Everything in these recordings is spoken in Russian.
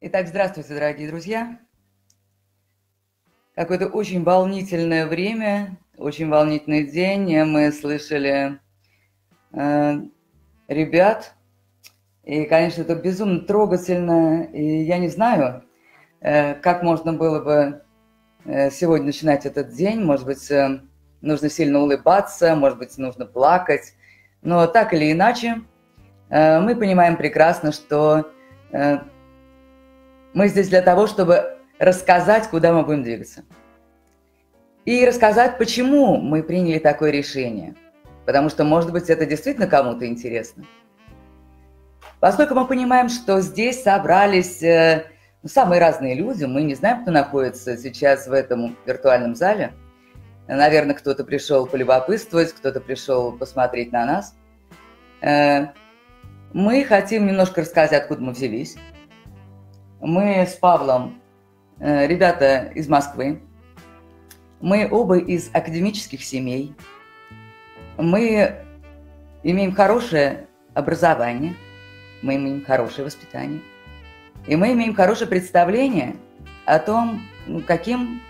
Итак, здравствуйте, дорогие друзья. Какое-то очень волнительное время, очень волнительный день. Мы слышали ребят, и, конечно, это безумно трогательно. И я не знаю, как можно было бы сегодня начинать этот день. Может быть, нужно сильно улыбаться, может быть, нужно плакать. Но так или иначе, мы понимаем прекрасно, что мы здесь для того, чтобы рассказать, куда мы будем двигаться. И рассказать, почему мы приняли такое решение. Потому что, может быть, это действительно кому-то интересно. Поскольку мы понимаем, что здесь собрались самые разные люди, мы не знаем, кто находится сейчас в этом виртуальном зале. Наверное, кто-то пришел полюбопытствовать, кто-то пришел посмотреть на нас. Мы хотим немножко рассказать, откуда мы взялись. Мы с Павлом, ребята из Москвы. Мы оба из академических семей. Мы имеем хорошее образование, мы имеем хорошее воспитание. И мы имеем хорошее представление о том, каким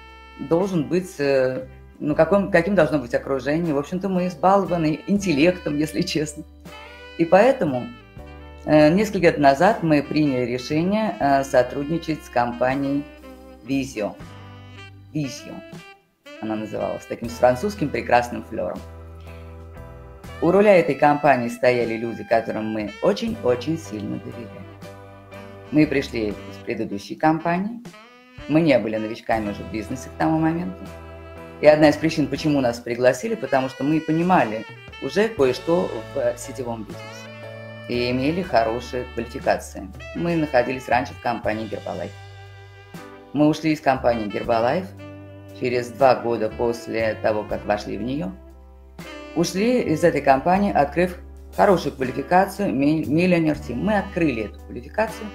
должен быть, каким должно быть окружение. В общем-то, мы избалованы интеллектом, если честно. И поэтому несколько лет назад мы приняли решение сотрудничать с компанией Vision. Vision. Она называлась таким французским прекрасным флером. У руля этой компании стояли люди, которым мы очень-очень сильно доверяли. Мы пришли из предыдущей компании, мы не были новичками уже в бизнесе к тому моменту. И одна из причин, почему нас пригласили, потому что мы понимали уже кое-что в сетевом бизнесе и имели хорошие квалификации. Мы находились раньше в компании Herbalife. Мы ушли из компании Herbalife через 2 года после того, как вошли в нее. Ушли из этой компании, открыв хорошую квалификацию Millionaire Team. Мы открыли эту квалификацию.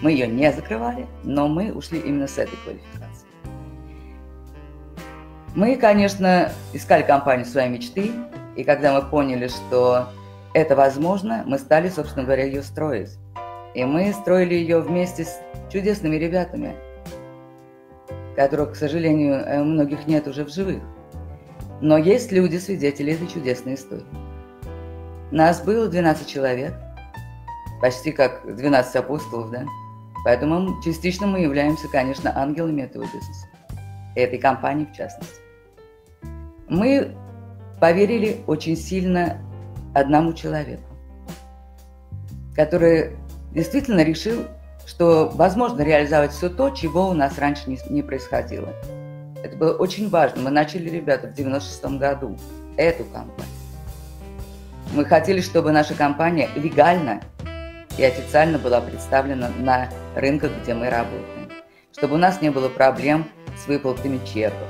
Мы ее не закрывали, но мы ушли именно с этой квалификации. Мы, конечно, искали компанию своей мечты, и когда мы поняли, что это возможно, мы стали, собственно говоря, ее строить. И мы строили ее вместе с чудесными ребятами, которых, к сожалению, многих нет уже в живых. Но есть люди, свидетели этой чудесной истории. Нас было 12 человек. Почти как 12 апостолов, да? Поэтому частично мы являемся, конечно, ангелами этого бизнеса. Этой компании, в частности. Мы поверили очень сильно одному человеку, который действительно решил, что возможно реализовать все то, чего у нас раньше не происходило. Это было очень важно. Мы начали, ребята, в 96-м году эту компанию. Мы хотели, чтобы наша компания легально и официально была представлена на рынках, где мы работаем, чтобы у нас не было проблем с выплатами чеков,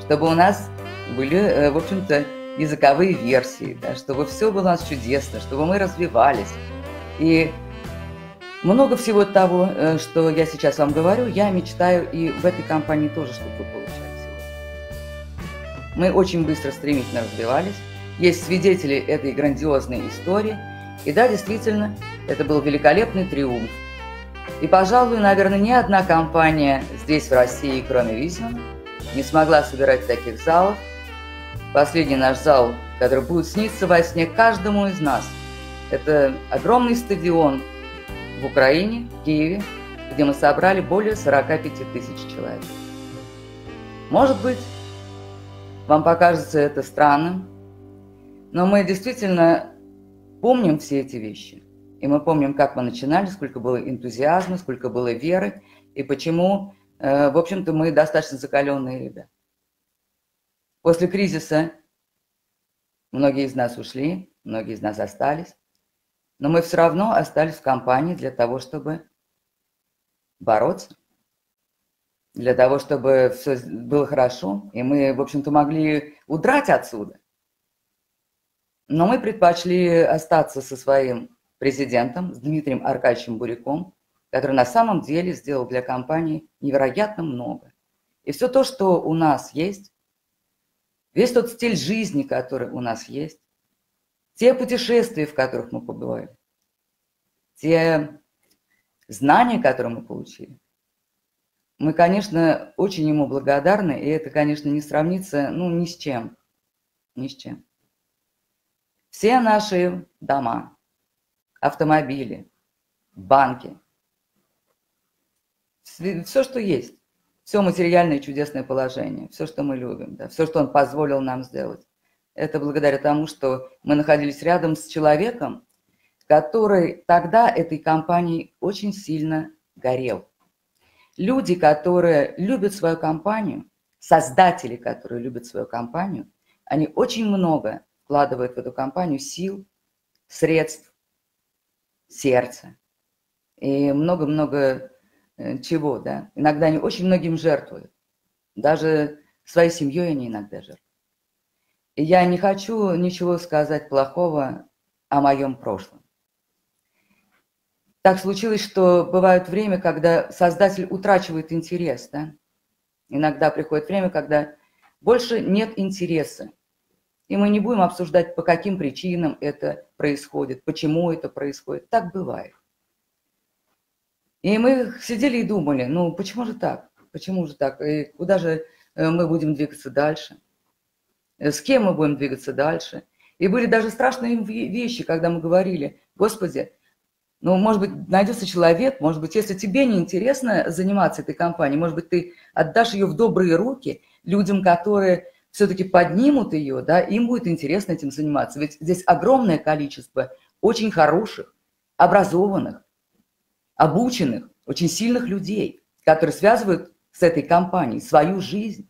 чтобы у нас были, в общем-то, языковые версии, да, чтобы все было у нас чудесно, чтобы мы развивались. И много всего того, что я сейчас вам говорю, я мечтаю и в этой компании тоже, чтобы вы получали сегодня. Мы очень быстро, стремительно развивались. Есть свидетели этой грандиозной истории. И да, действительно, это был великолепный триумф. И, пожалуй, наверное, ни одна компания здесь, в России, кроме Vision, не смогла собирать таких залов. Последний наш зал, который будет сниться во сне каждому из нас, это огромный стадион в Украине, в Киеве, где мы собрали более 45 000 человек. Может быть, вам покажется это странным, но мы действительно помним все эти вещи. И мы помним, как мы начинали, сколько было энтузиазма, сколько было веры, и почему, в общем-то, мы достаточно закаленные ребята. После кризиса многие из нас ушли, многие из нас остались, но мы все равно остались в компании для того, чтобы бороться, для того, чтобы все было хорошо, и мы, в общем-то, могли удрать отсюда. Но мы предпочли остаться со своим президентом, с Дмитрием Аркадьевичем Буряком, который на самом деле сделал для компании невероятно много. И все то, что у нас есть, весь тот стиль жизни, который у нас есть, те путешествия, в которых мы побывали, те знания, которые мы получили, мы, конечно, очень ему благодарны, и это, конечно, не сравнится, ну, ни с чем, ни с чем. Все наши дома, автомобили, банки, все, что есть, все материальное чудесное положение, все, что мы любим, да, все, что он позволил нам сделать, это благодаря тому, что мы находились рядом с человеком, который тогда этой компанией очень сильно горел. Люди, которые любят свою компанию, создатели, которые любят свою компанию, они очень много вкладывают в эту компанию сил, средств, сердца и много-много чего, да. Иногда они очень многим жертвуют. Даже своей семьей они иногда жертвуют. И я не хочу ничего сказать плохого о моем прошлом. Так случилось, что бывает время, когда создатель утрачивает интерес, да. Иногда приходит время, когда больше нет интереса. И мы не будем обсуждать, по каким причинам это происходит, почему это происходит. Так бывает. И мы сидели и думали, ну почему же так? Почему же так? И куда же мы будем двигаться дальше? С кем мы будем двигаться дальше? И были даже страшные вещи, когда мы говорили, Господи, ну, может быть, найдется человек, может быть, если тебе не интересно заниматься этой компанией, может быть, ты отдашь ее в добрые руки людям, которые все-таки поднимут ее, да, им будет интересно этим заниматься. Ведь здесь огромное количество очень хороших, образованных, обученных, очень сильных людей, которые связывают с этой компанией свою жизнь.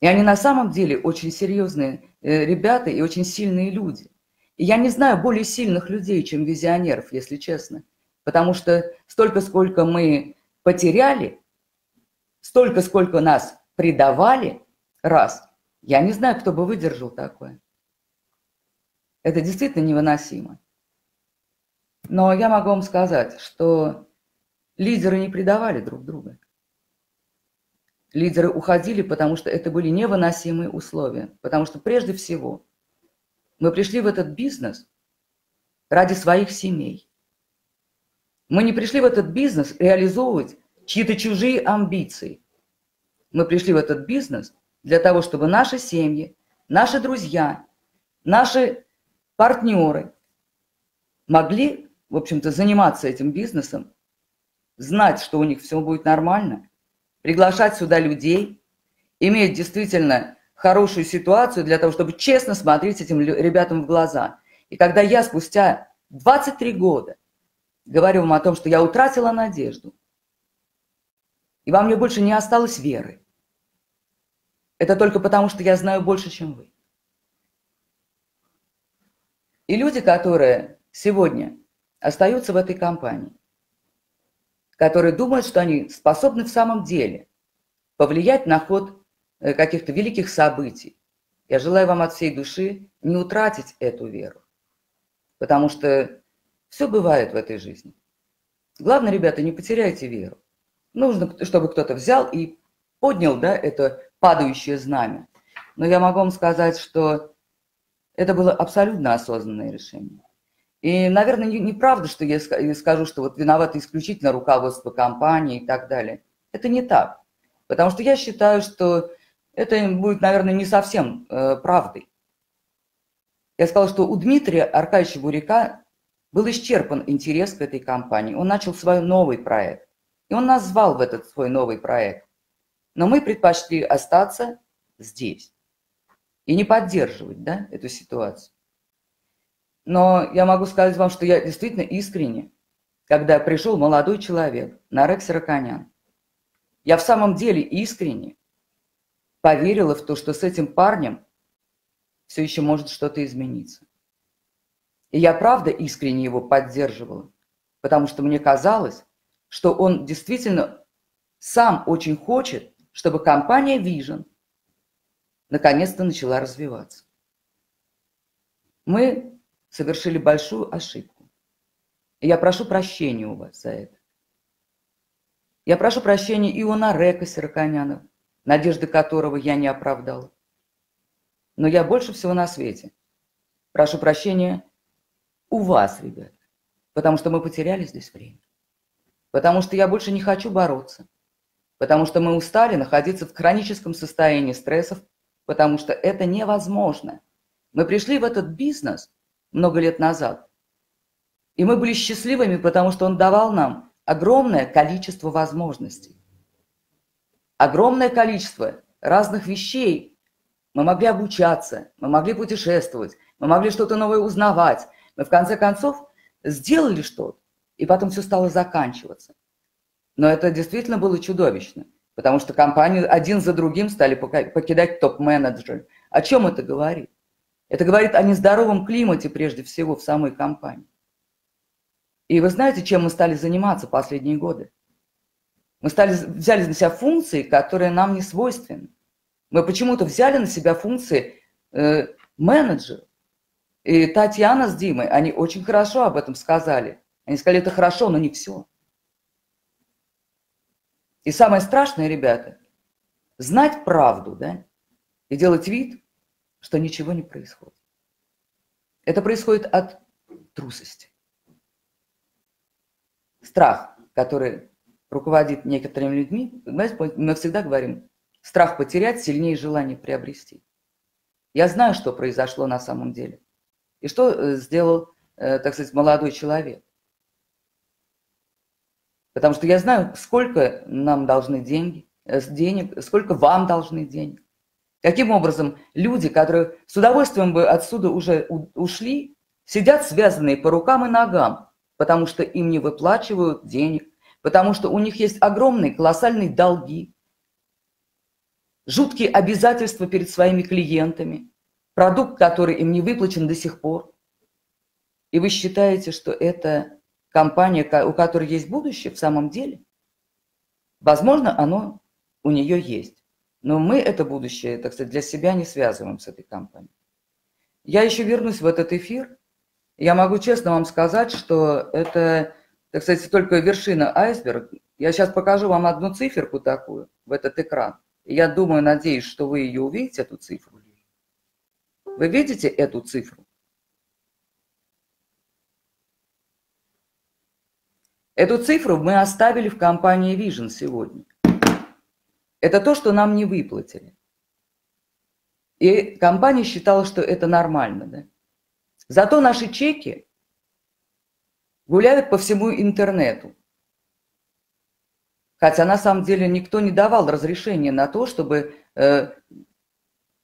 И они на самом деле очень серьезные ребята и очень сильные люди. И я не знаю более сильных людей, чем визионеров, если честно, потому что столько, сколько мы потеряли, столько, сколько нас предавали раз. Я не знаю, кто бы выдержал такое. Это действительно невыносимо. Но я могу вам сказать, что лидеры не предавали друг друга. Лидеры уходили, потому что это были невыносимые условия. Потому что прежде всего мы пришли в этот бизнес ради своих семей. Мы не пришли в этот бизнес реализовывать чьи-то чужие амбиции. Мы пришли в этот бизнес для того, чтобы наши семьи, наши друзья, наши партнеры могли, в общем-то, заниматься этим бизнесом, знать, что у них все будет нормально, приглашать сюда людей, иметь действительно хорошую ситуацию для того, чтобы честно смотреть этим ребятам в глаза. И когда я спустя 23 года говорю вам о том, что я утратила надежду, и во мне больше не осталось веры. Это только потому, что я знаю больше, чем вы. И люди, которые сегодня остаются в этой компании, которые думают, что они способны в самом деле повлиять на ход каких-то великих событий, я желаю вам от всей души не утратить эту веру. Потому что все бывает в этой жизни. Главное, ребята, не потеряйте веру. Нужно, чтобы кто-то взял и поднял, да, это падающее знамя. Но я могу вам сказать, что это было абсолютно осознанное решение. И, наверное, неправда, что я скажу, что вот виновато исключительно руководство компании и так далее. Это не так. Потому что я считаю, что это будет, наверное, не совсем правдой. Я сказала, что у Дмитрия Аркадьевича Буряка был исчерпан интерес к этой компании. Он начал свой новый проект. И он нас звал в этот свой новый проект. Но мы предпочли остаться здесь и не поддерживать, да, эту ситуацию. Но я могу сказать вам, что я действительно искренне, когда пришел молодой человек, Нарек Сираконян, я в самом деле искренне поверила в то, что с этим парнем все еще может что-то измениться. И я правда искренне его поддерживала, потому что мне казалось, что он действительно сам очень хочет, чтобы компания Vision наконец-то начала развиваться. Мы совершили большую ошибку. И я прошу прощения у вас за это. Я прошу прощения и у Нарека Сираконяна, надежды которого я не оправдала. Но я больше всего на свете прошу прощения у вас, ребят, потому что мы потеряли здесь время, потому что я больше не хочу бороться, потому что мы устали находиться в хроническом состоянии стрессов, потому что это невозможно. Мы пришли в этот бизнес много лет назад, и мы были счастливыми, потому что он давал нам огромное количество возможностей, огромное количество разных вещей. Мы могли обучаться, мы могли путешествовать, мы могли что-то новое узнавать. Мы, в конце концов, сделали что-то, и потом все стало заканчиваться. Но это действительно было чудовищно, потому что компанию один за другим стали покидать топ-менеджеры. О чем это говорит? Это говорит о нездоровом климате, прежде всего, в самой компании. И вы знаете, чем мы стали заниматься последние годы? Мы взяли на себя функции, которые нам не свойственны. Мы почему-то взяли на себя функции менеджера. И Татьяна с Димой, они очень хорошо об этом сказали. Они сказали, это хорошо, но не все. И самое страшное, ребята, знать правду, да, и делать вид, что ничего не происходит. Это происходит от трусости. Страх, который руководит некоторыми людьми, мы всегда говорим, страх потерять сильнее желание приобрести. Я знаю, что произошло на самом деле. И что сделал, так сказать, молодой человек. Потому что я знаю, сколько нам должны денег, сколько вам должны денег. Каким образом люди, которые с удовольствием бы отсюда уже ушли, сидят связанные по рукам и ногам, потому что им не выплачивают денег, потому что у них есть огромные, колоссальные долги, жуткие обязательства перед своими клиентами, продукт, который им не выплачен до сих пор. И вы считаете, что это компания, у которой есть будущее в самом деле? Возможно, оно у нее есть. Но мы это будущее, так сказать, для себя не связываем с этой компанией. Я еще вернусь в этот эфир. Я могу честно вам сказать, что это, так сказать, только вершина айсберга. Я сейчас покажу вам одну циферку такую в этот экран. Я думаю, надеюсь, что вы ее увидите, эту цифру. Вы видите эту цифру? Эту цифру мы оставили в компании Vision сегодня. Это то, что нам не выплатили. И компания считала, что это нормально, да? Зато наши чеки гуляют по всему интернету. Хотя на самом деле никто не давал разрешения на то, чтобы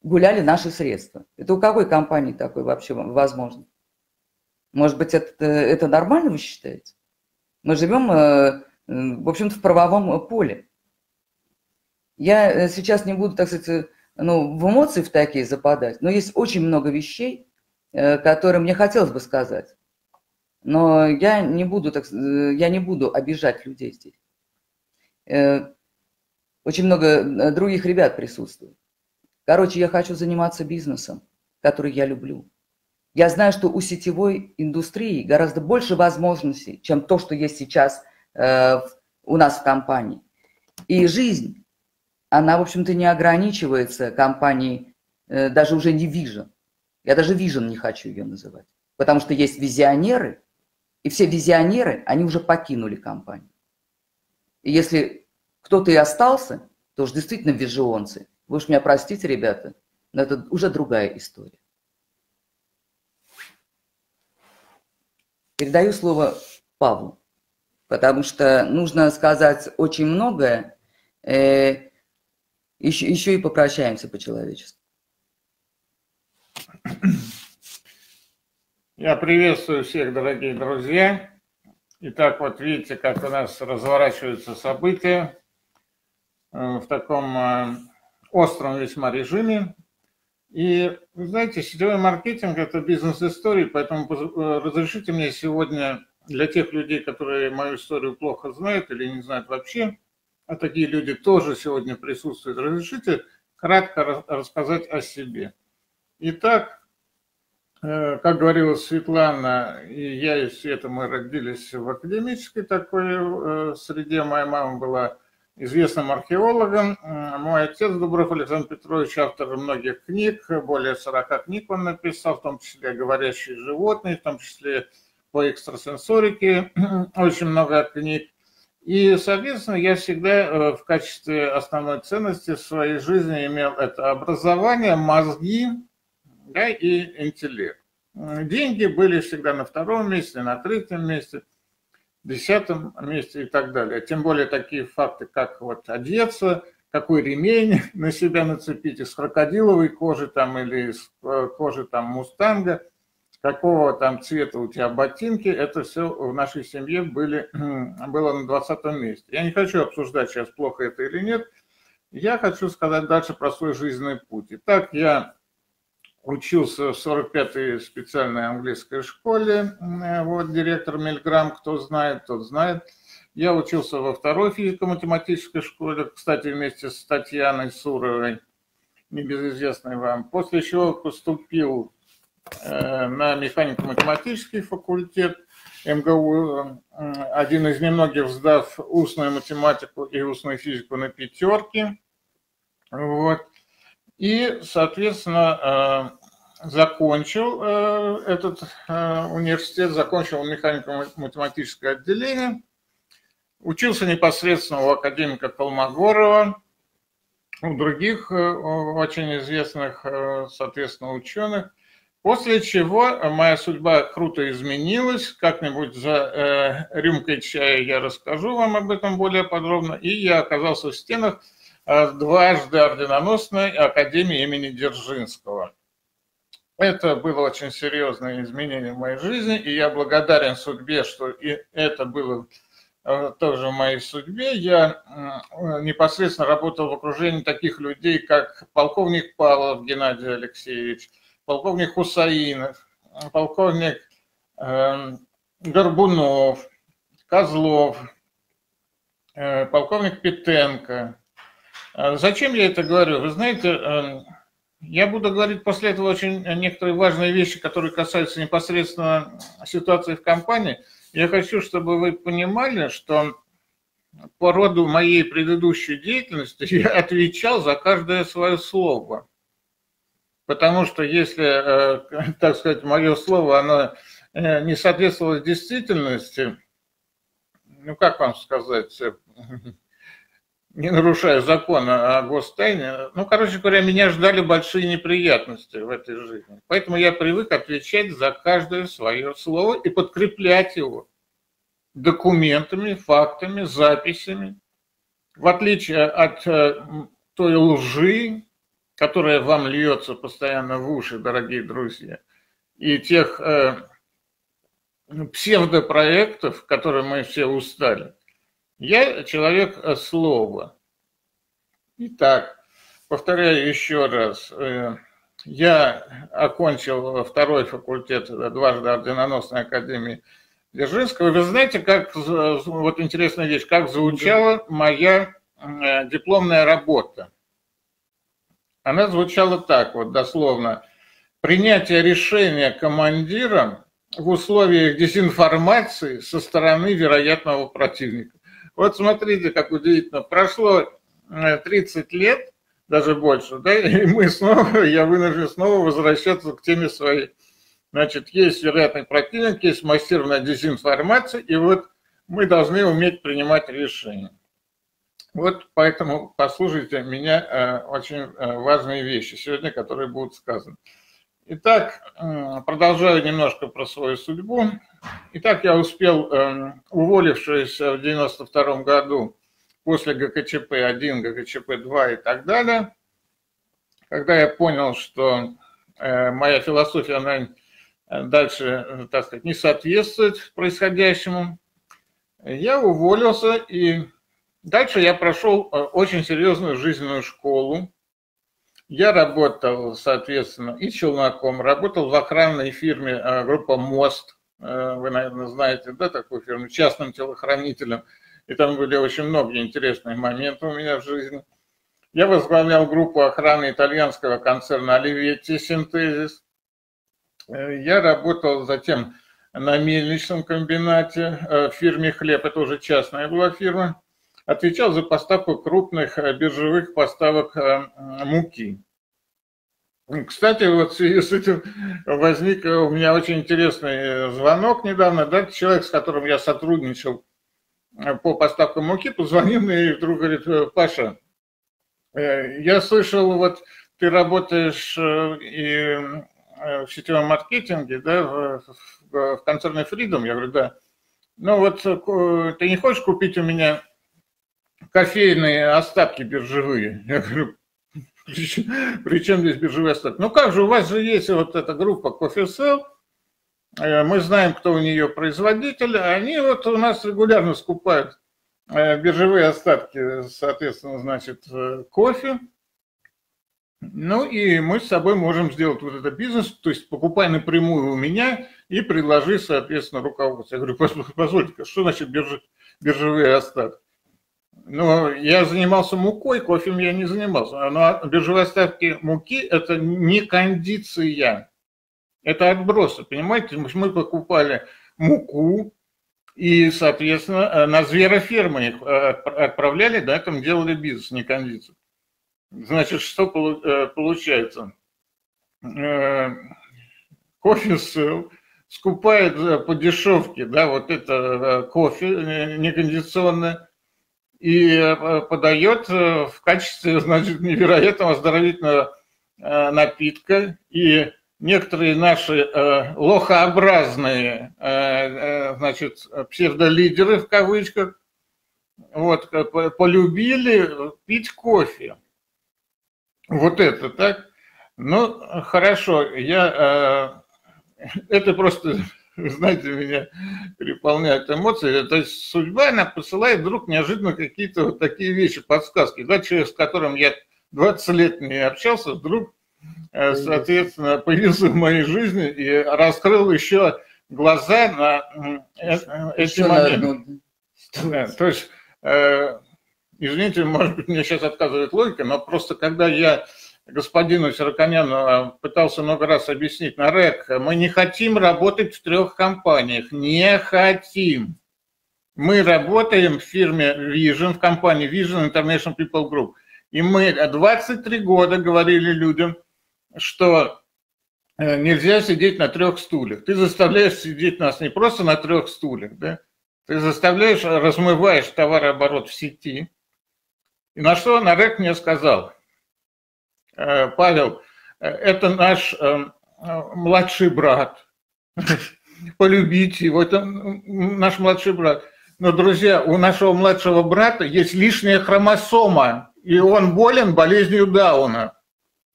гуляли наши средства. Это у какой компании такое вообще возможно? Может быть, это нормально, вы считаете? Мы живем, в общем-то, в правовом поле. Я сейчас не буду, так сказать, ну, в эмоции в такие западать, но есть очень много вещей, которые мне хотелось бы сказать. Но я не буду обижать людей здесь. Очень много других ребят присутствует. Короче, я хочу заниматься бизнесом, который я люблю. Я знаю, что у сетевой индустрии гораздо больше возможностей, чем то, что есть сейчас у нас в компании. И жизнь, она, в общем-то, не ограничивается компанией, даже уже не Vision. Я даже Vision не хочу ее называть, потому что есть визионеры, и все визионеры, они уже покинули компанию. И если кто-то и остался, то уж действительно вижионцы. Вы уж меня простите, ребята, но это уже другая история. Передаю слово Павлу, потому что нужно сказать очень многое, еще и попрощаемся по-человечески. Я приветствую всех, дорогие друзья. Итак, вот видите, как у нас разворачиваются события в таком остром весьма режиме. И, вы знаете, сетевой маркетинг – это бизнес-история, поэтому разрешите мне сегодня для тех людей, которые мою историю плохо знают или не знают вообще, а такие люди тоже сегодня присутствуют, разрешите кратко рассказать о себе. Итак, как говорила Светлана, и я, и Света, мы родились в академической такой среде, моя мама была известным археологом. Мой отец Дубров Александр Петрович, автор многих книг, более 40 книг он написал, в том числе «Говорящие животные», в том числе по экстрасенсорике, очень много книг. И, соответственно, я всегда в качестве основной ценности в своей жизни имел это образование, мозги, да, и интеллект. Деньги были всегда на втором месте, на третьем месте, десятом месте и так далее. Тем более такие факты, как вот одеться, какой ремень на себя нацепить из крокодиловой кожи там, или из кожи там, мустанга, какого там цвета у тебя ботинки, это все в нашей семье было на 20 месте. Я не хочу обсуждать сейчас, плохо это или нет. Я хочу сказать дальше про свой жизненный путь. Итак, я учился в 45-й специальной английской школе. Вот директор Мильграм, кто знает, тот знает. Я учился во второй физико-математической школе, кстати, вместе с Татьяной Суровой, небезызвестной вам. После чего поступил на механико-математический факультет МГУ, один из немногих, сдав устную математику и устную физику на пятерки. Вот. И, соответственно, закончил этот университет, закончил механико-математическое отделение, учился непосредственно у академика Колмогорова, у других очень известных, соответственно, ученых. После чего моя судьба круто изменилась. Как-нибудь за рюмкой чая я расскажу вам об этом более подробно. И я оказался в стенах дважды орденоносной академии имени Дзержинского. Это было очень серьезное изменение в моей жизни. И я благодарен судьбе, что и это было тоже в моей судьбе. Я непосредственно работал в окружении таких людей, как полковник Павлов Геннадий Алексеевич, полковник Хусаинов, полковник Горбунов, Козлов, полковник Петенко. Зачем я это говорю? Вы знаете, я буду говорить после этого очень некоторые важные вещи, которые касаются непосредственно ситуации в компании. Я хочу, чтобы вы понимали, что по роду моей предыдущей деятельности я отвечал за каждое свое слово. Потому что если, так сказать, мое слово, оно не соответствовало действительности, ну как вам сказать, не нарушая закона о гостайне, ну, короче говоря, меня ждали большие неприятности в этой жизни. Поэтому я привык отвечать за каждое свое слово и подкреплять его документами, фактами, записями. В отличие от той лжи, которая вам льется постоянно в уши, дорогие друзья, и тех псевдопроектов, которые мы все устали. Я человек слова. Итак, повторяю еще раз. Я окончил второй факультет дважды орденоносной академии Дзержинского. Вы знаете, как, вот интересная вещь, как звучала моя дипломная работа. Она звучала так, вот дословно. Принятие решения командиром в условиях дезинформации со стороны вероятного противника. Вот смотрите, как удивительно. Прошло 30 лет, даже больше, да, и мы снова, я вынужден снова возвращаться к теме своей. Значит, есть вероятный противник, есть массированная дезинформация, и вот мы должны уметь принимать решения. Вот поэтому послушайте меня, очень важные вещи сегодня, которые будут сказаны. Итак, продолжаю немножко про свою судьбу. Итак, я успел, уволившись в 1992 году после ГКЧП-1, ГКЧП-2 и так далее, когда я понял, что моя философия, она дальше, так сказать, не соответствует происходящему, я уволился и... Дальше я прошел очень серьезную жизненную школу. Я работал, соответственно, и челноком, работал в охранной фирме группа «Мост». Вы, наверное, знаете, да, такую фирму, частным телохранителем. И там были очень многие интересные моменты у меня в жизни. Я возглавлял группу охраны итальянского концерна «Оливетти Синтезис». Я работал затем на мельничном комбинате в фирме «Хлеб». Это уже частная была фирма. Отвечал за поставку крупных биржевых поставок муки. Кстати, вот в связи с этим возник у меня очень интересный звонок недавно. Да, человек, с которым я сотрудничал по поставкам муки, позвонил мне и вдруг говорит: Паша, я слышал, вот ты работаешь и в сетевом маркетинге, да, в концерне Freedom. Я говорю: да. Ну вот ты не хочешь купить у меня кофейные остатки биржевые? Я говорю: при чем здесь биржевые остатки? Ну как же, у вас же есть вот эта группа CoffeeCell, мы знаем, кто у нее производитель, они вот у нас регулярно скупают биржевые остатки, соответственно, значит, кофе. Ну и мы с собой можем сделать вот этот бизнес, то есть покупай напрямую у меня и предложи, соответственно, руководство. Я говорю: позвольте, что значит биржевые остатки? Ну, я занимался мукой, кофем я не занимался. Но биржевые остатки муки – это не кондиция, это отбросы, понимаете? Мы покупали муку и, соответственно, на зверофермы их отправляли, да, там делали бизнес, не кондицию. Значит, что получается? CoffeeCell скупает по дешевке, да, вот это кофе некондиционное, и подает в качестве, значит, невероятного оздоровительного напитка. И некоторые наши лохообразные, значит, псевдолидеры в кавычках, вот, полюбили пить кофе. Вот это так. Ну, хорошо, я... это просто, знаете, меня переполняют эмоции. То есть судьба, она посылает вдруг неожиданно какие-то вот такие вещи, подсказки. Да, человек, с которым я 20 лет не общался, вдруг, соответственно, появился в моей жизни и раскрыл еще глаза на эти моменты. Да, то есть... извините, может быть, мне сейчас отказывает логика, но просто когда я господину Сираконяну пытался много раз объяснить: Нарек, мы не хотим работать в 3 компаниях, не хотим. Мы работаем в фирме Vision, в компании Vision International People Group. И мы 23 года говорили людям, что нельзя сидеть на 3 стульях. Ты заставляешь сидеть нас не просто на 3 стульях, да? Ты заставляешь, размываешь товарооборот в сети. И на что Нарек мне сказал: Павел, это наш младший брат, полюбите его, это наш младший брат. Но, друзья, у нашего младшего брата есть лишняя хромосома, и он болен болезнью Дауна.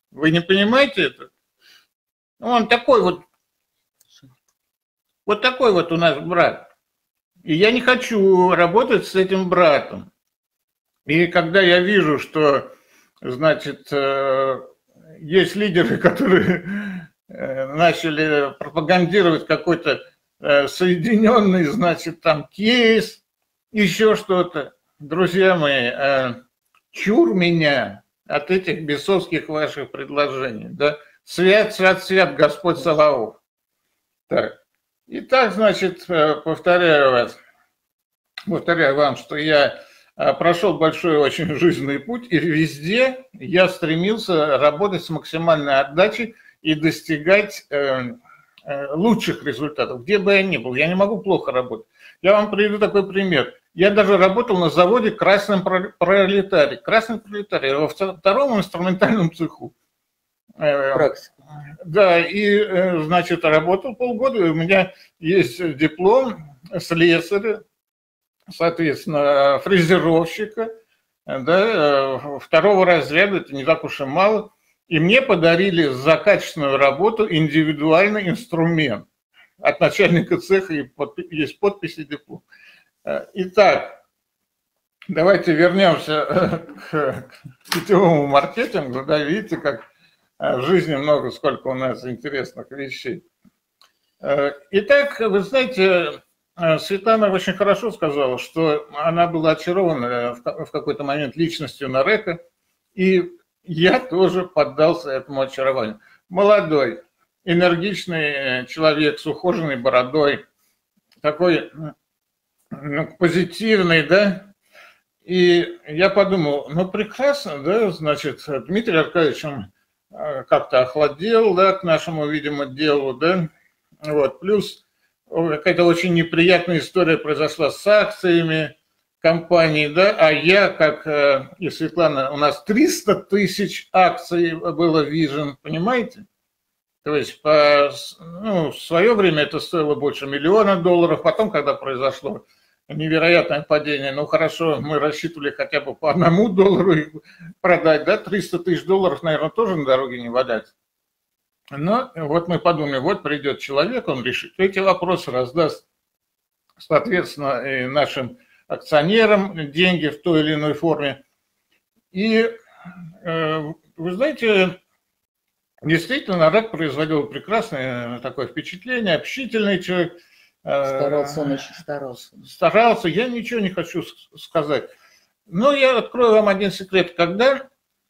Вы не понимаете это? Он такой вот такой вот у нас брат. И я не хочу работать с этим братом. И когда я вижу, что, значит, есть лидеры, которые начали пропагандировать какой-то соединенный, значит, там кейс, еще что-то. Друзья мои, чур меня от этих бесовских ваших предложений. Да? Свят, свят, свят Господь Саваоф. Так. И так, значит, повторяю вам, что я... прошел большой очень жизненный путь, и везде я стремился работать с максимальной отдачей и достигать лучших результатов, где бы я ни был. Я не могу плохо работать. Я вам приведу такой пример. Я даже работал на заводе «Красный пролетарий». «Красный пролетарий» во 2-м инструментальном цеху. Да, и, значит, работал полгода, и у меня есть диплом слесаря, соответственно, фрезеровщика, да, 2-го разряда, это не так уж и мало. И мне подарили за качественную работу индивидуальный инструмент. От начальника цеха и есть подписи диплом. Итак, давайте вернемся к сетевому маркетингу. Да, видите, как в жизни много, сколько у нас интересных вещей. Итак, вы знаете... Светлана очень хорошо сказала, что она была очарована в какой-то момент личностью Нарека, и я тоже поддался этому очарованию. Молодой, энергичный человек с ухоженной бородой, такой, ну, позитивный, да, и я подумал: ну прекрасно, да, значит, Дмитрий Аркадьевич, как-то охладел, да, к нашему, видимо, делу, да, вот, плюс какая-то очень неприятная история произошла с акциями компании, да, а я, как и Светлана, у нас 300 тысяч акций было Vision, понимаете? То есть, ну, в свое время это стоило больше $1 миллиона, потом, когда произошло невероятное падение, ну, хорошо, мы рассчитывали хотя бы по $1 продать, да, $300 тысяч, наверное, тоже на дороге не валять. Но вот мы подумали, вот придет человек, он решит эти вопросы, раздаст, соответственно, и нашим акционерам деньги в той или иной форме. И, вы знаете, действительно, Нарек производил прекрасное такое впечатление, общительный человек. Старался он, очень старался. Старался, я ничего не хочу сказать. Но я открою вам один секрет. Когда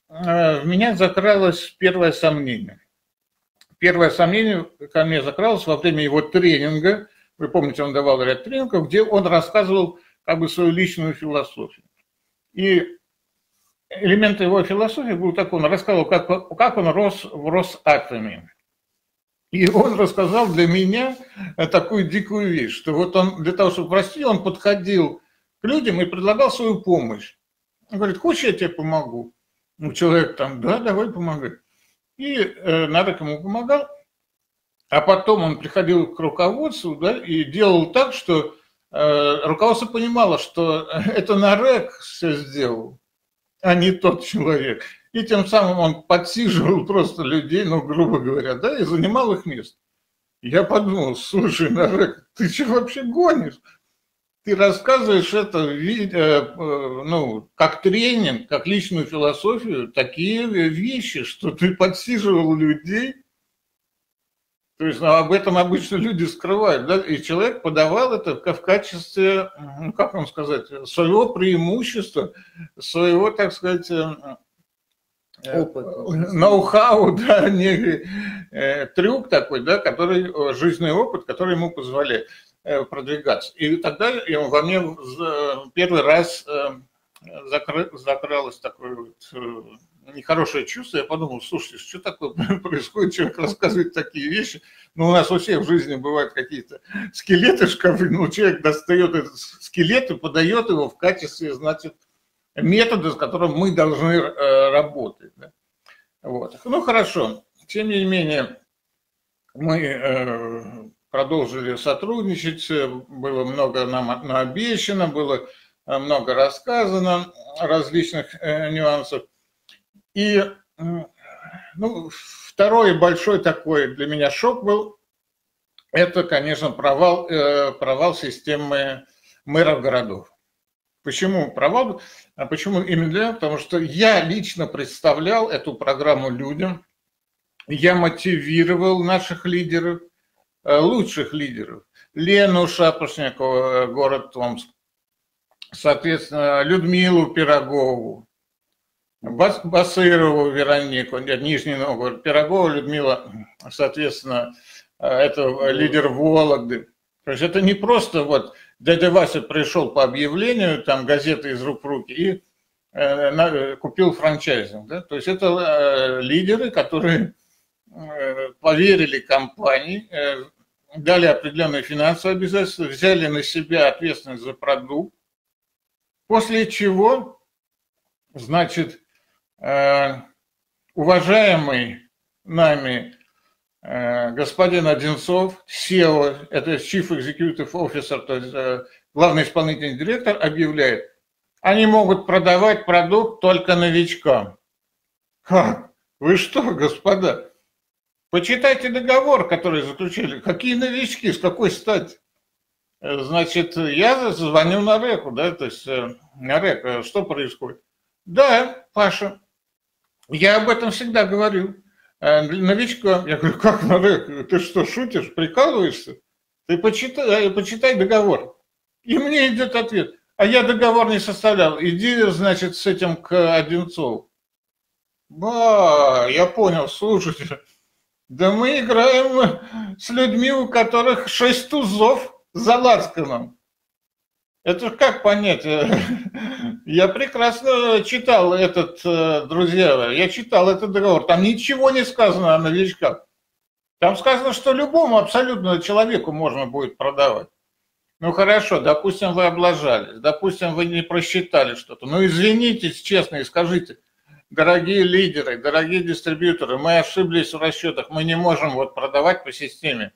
в меня закралось первое сомнение. Первое сомнение ко мне закралось во время его тренинга. Вы помните, он давал ряд тренингов, где он рассказывал как бы свою личную философию. И элемент его философии был такой, он рассказывал, как он рос в Росатоме. И он рассказал для меня такую дикую вещь, что вот он для того, чтобы в России, он подходил к людям и предлагал свою помощь. Он говорит, хочешь, я тебе помогу? Ну, человек там, да, давай помогай. И Нарек ему помогал. А потом он приходил к руководству, да, и делал так, что руководство понимало, что это Нарек все сделал, а не тот человек. И тем самым он подсиживал просто людей, ну, грубо говоря, да, и занимал их место. Я подумал, слушай, Нарек, ты что вообще гонишь? Ты рассказываешь это, ну, как тренинг, как личную философию, такие вещи, что ты подсиживал людей. То есть, ну, об этом обычно люди скрывают, да, и человек подавал это в качестве, ну, как вам сказать, своего преимущества, своего, так сказать, ноу-хау, да, трюк такой, да, который, жизненный опыт, который ему позволяет продвигаться. И тогда во мне первый раз закралось такое вот нехорошее чувство. Я подумал, слушайте, что такое происходит, человек рассказывает такие вещи. Ну, у нас у всех в жизни бывают какие-то скелеты в шкафе, но человек достает этот скелет и подает его в качестве, значит, метода, с которым мы должны работать. Да? Вот. Ну, хорошо. Тем не менее, мы продолжили сотрудничать, было много нам наобещано, было много рассказано различных нюансов. И, ну, второй большой такой для меня шок был, это, конечно, провал системы мэров городов. Почему провал? А почему именно? Потому что я лично представлял эту программу людям, я мотивировал наших лидеров, лучших лидеров. Лену Шапошникову, город Томск, соответственно, Людмилу Пирогову, Басырову Веронику, Нижний Новгород, Пирогова Людмила, соответственно, это лидер Вологды. То есть это не просто вот дядя Вася пришел по объявлению, там газеты из рук в руки, и купил франчайзинг. Да? То есть это лидеры, которые поверили компании, дали определенные финансовые обязательства, взяли на себя ответственность за продукт, после чего, значит, уважаемый нами господин Одинцов, CEO, это Chief Executive Officer, то есть главный исполнительный директор, объявляет, они могут продавать продукт только новичкам. Ха, вы что, господа? Почитайте договор, который заключили. Какие новички, с какой стати? Значит, я звоню Нареку, да, то есть Нарек, что происходит? Да, Паша, я об этом всегда говорю. Новичкам. Я говорю, как, Нарек, ты что, шутишь, прикалываешься? Ты почитай договор. И мне идет ответ. А я договор не составлял. Иди, значит, с этим к Одинцову. Ба, я понял, слушайте. Да мы играем с людьми, у которых 6 тузов за лацканом. Это как понять? Я прекрасно читал этот, друзья, я читал этот договор. Там ничего не сказано о новичках. Там сказано, что любому абсолютно человеку можно будет продавать. Ну хорошо, допустим, вы облажались, допустим, вы не просчитали что-то. Ну извинитесь честно и скажите, дорогие лидеры, дорогие дистрибьюторы, мы ошиблись в расчетах, мы не можем вот продавать по системе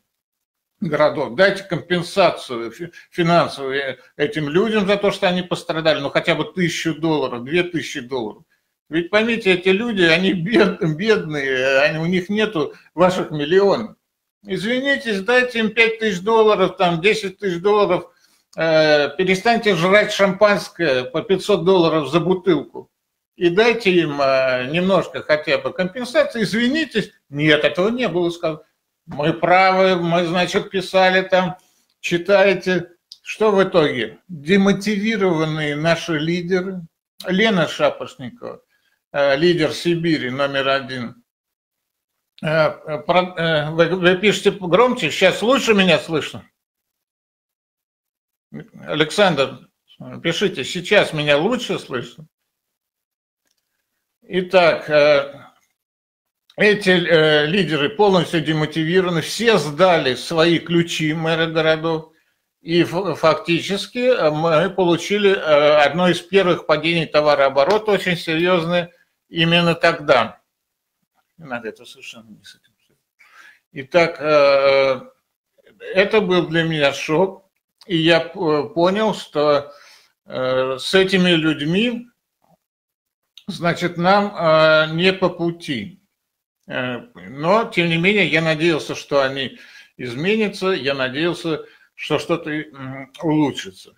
городов. Дайте компенсацию финансовую этим людям за то, что они пострадали, ну хотя бы $1000, $2000. Ведь поймите, эти люди, они бедные, у них нету ваших миллионов. Извинитесь, дайте им $5000, там $10 000, перестаньте жрать шампанское по $500 за бутылку. И дайте им немножко хотя бы компенсации, извинитесь. Нет, этого не было сказано. Мы правы, мы, значит, писали там, читаете. Что в итоге? Демотивированные наши лидеры. Лена Шапошникова, лидер Сибири №1. Вы пишете громче, сейчас лучше меня слышно? Александр, пишите, сейчас меня лучше слышно? Итак, эти лидеры полностью демотивированы, все сдали свои ключи мэры городов, и фактически мы получили одно из первых падений товарооборота, очень серьезное, именно тогда. Не надо, это совершенно не с этим. Итак, это был для меня шок, и я понял, что с этими людьми, значит, нам не по пути. Но, тем не менее, я надеялся, что они изменятся, я надеялся, что что-то улучшится.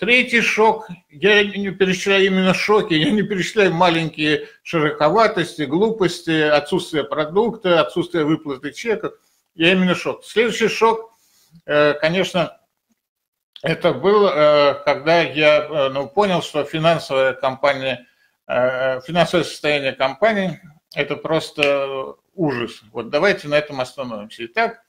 Третий шок, я не перечисляю именно шоки, я не перечисляю маленькие широковатости, глупости, отсутствие продукта, отсутствие выплаты чеков, я именно шок. Следующий шок, конечно, это был, когда я понял, что финансовое состояние компании – это просто ужас. Вот давайте на этом остановимся. Итак,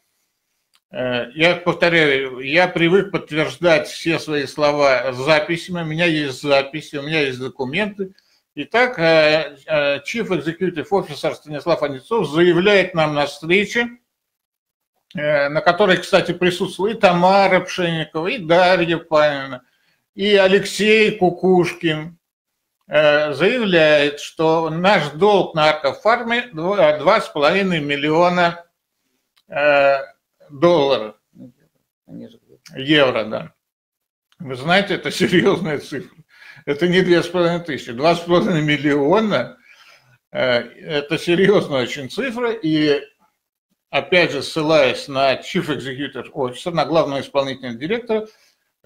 я повторяю, я привык подтверждать все свои слова записями, у меня есть записи, у меня есть документы. Итак, Chief Executive Officer Станислав Одинцов заявляет нам на встрече, на которой, кстати, присутствовали и Тамара Пшенникова, и Дарья Панина, и Алексей Кукушкин, заявляет, что наш долг на Аркофарме 2,5 миллиона долларов, евро, да. Вы знаете, это серьезная цифра. Это не 2500, 2,5 миллиона. Это серьезная очень цифра. И опять же, ссылаясь на Chief Executive Officer, на главного исполнительного директора,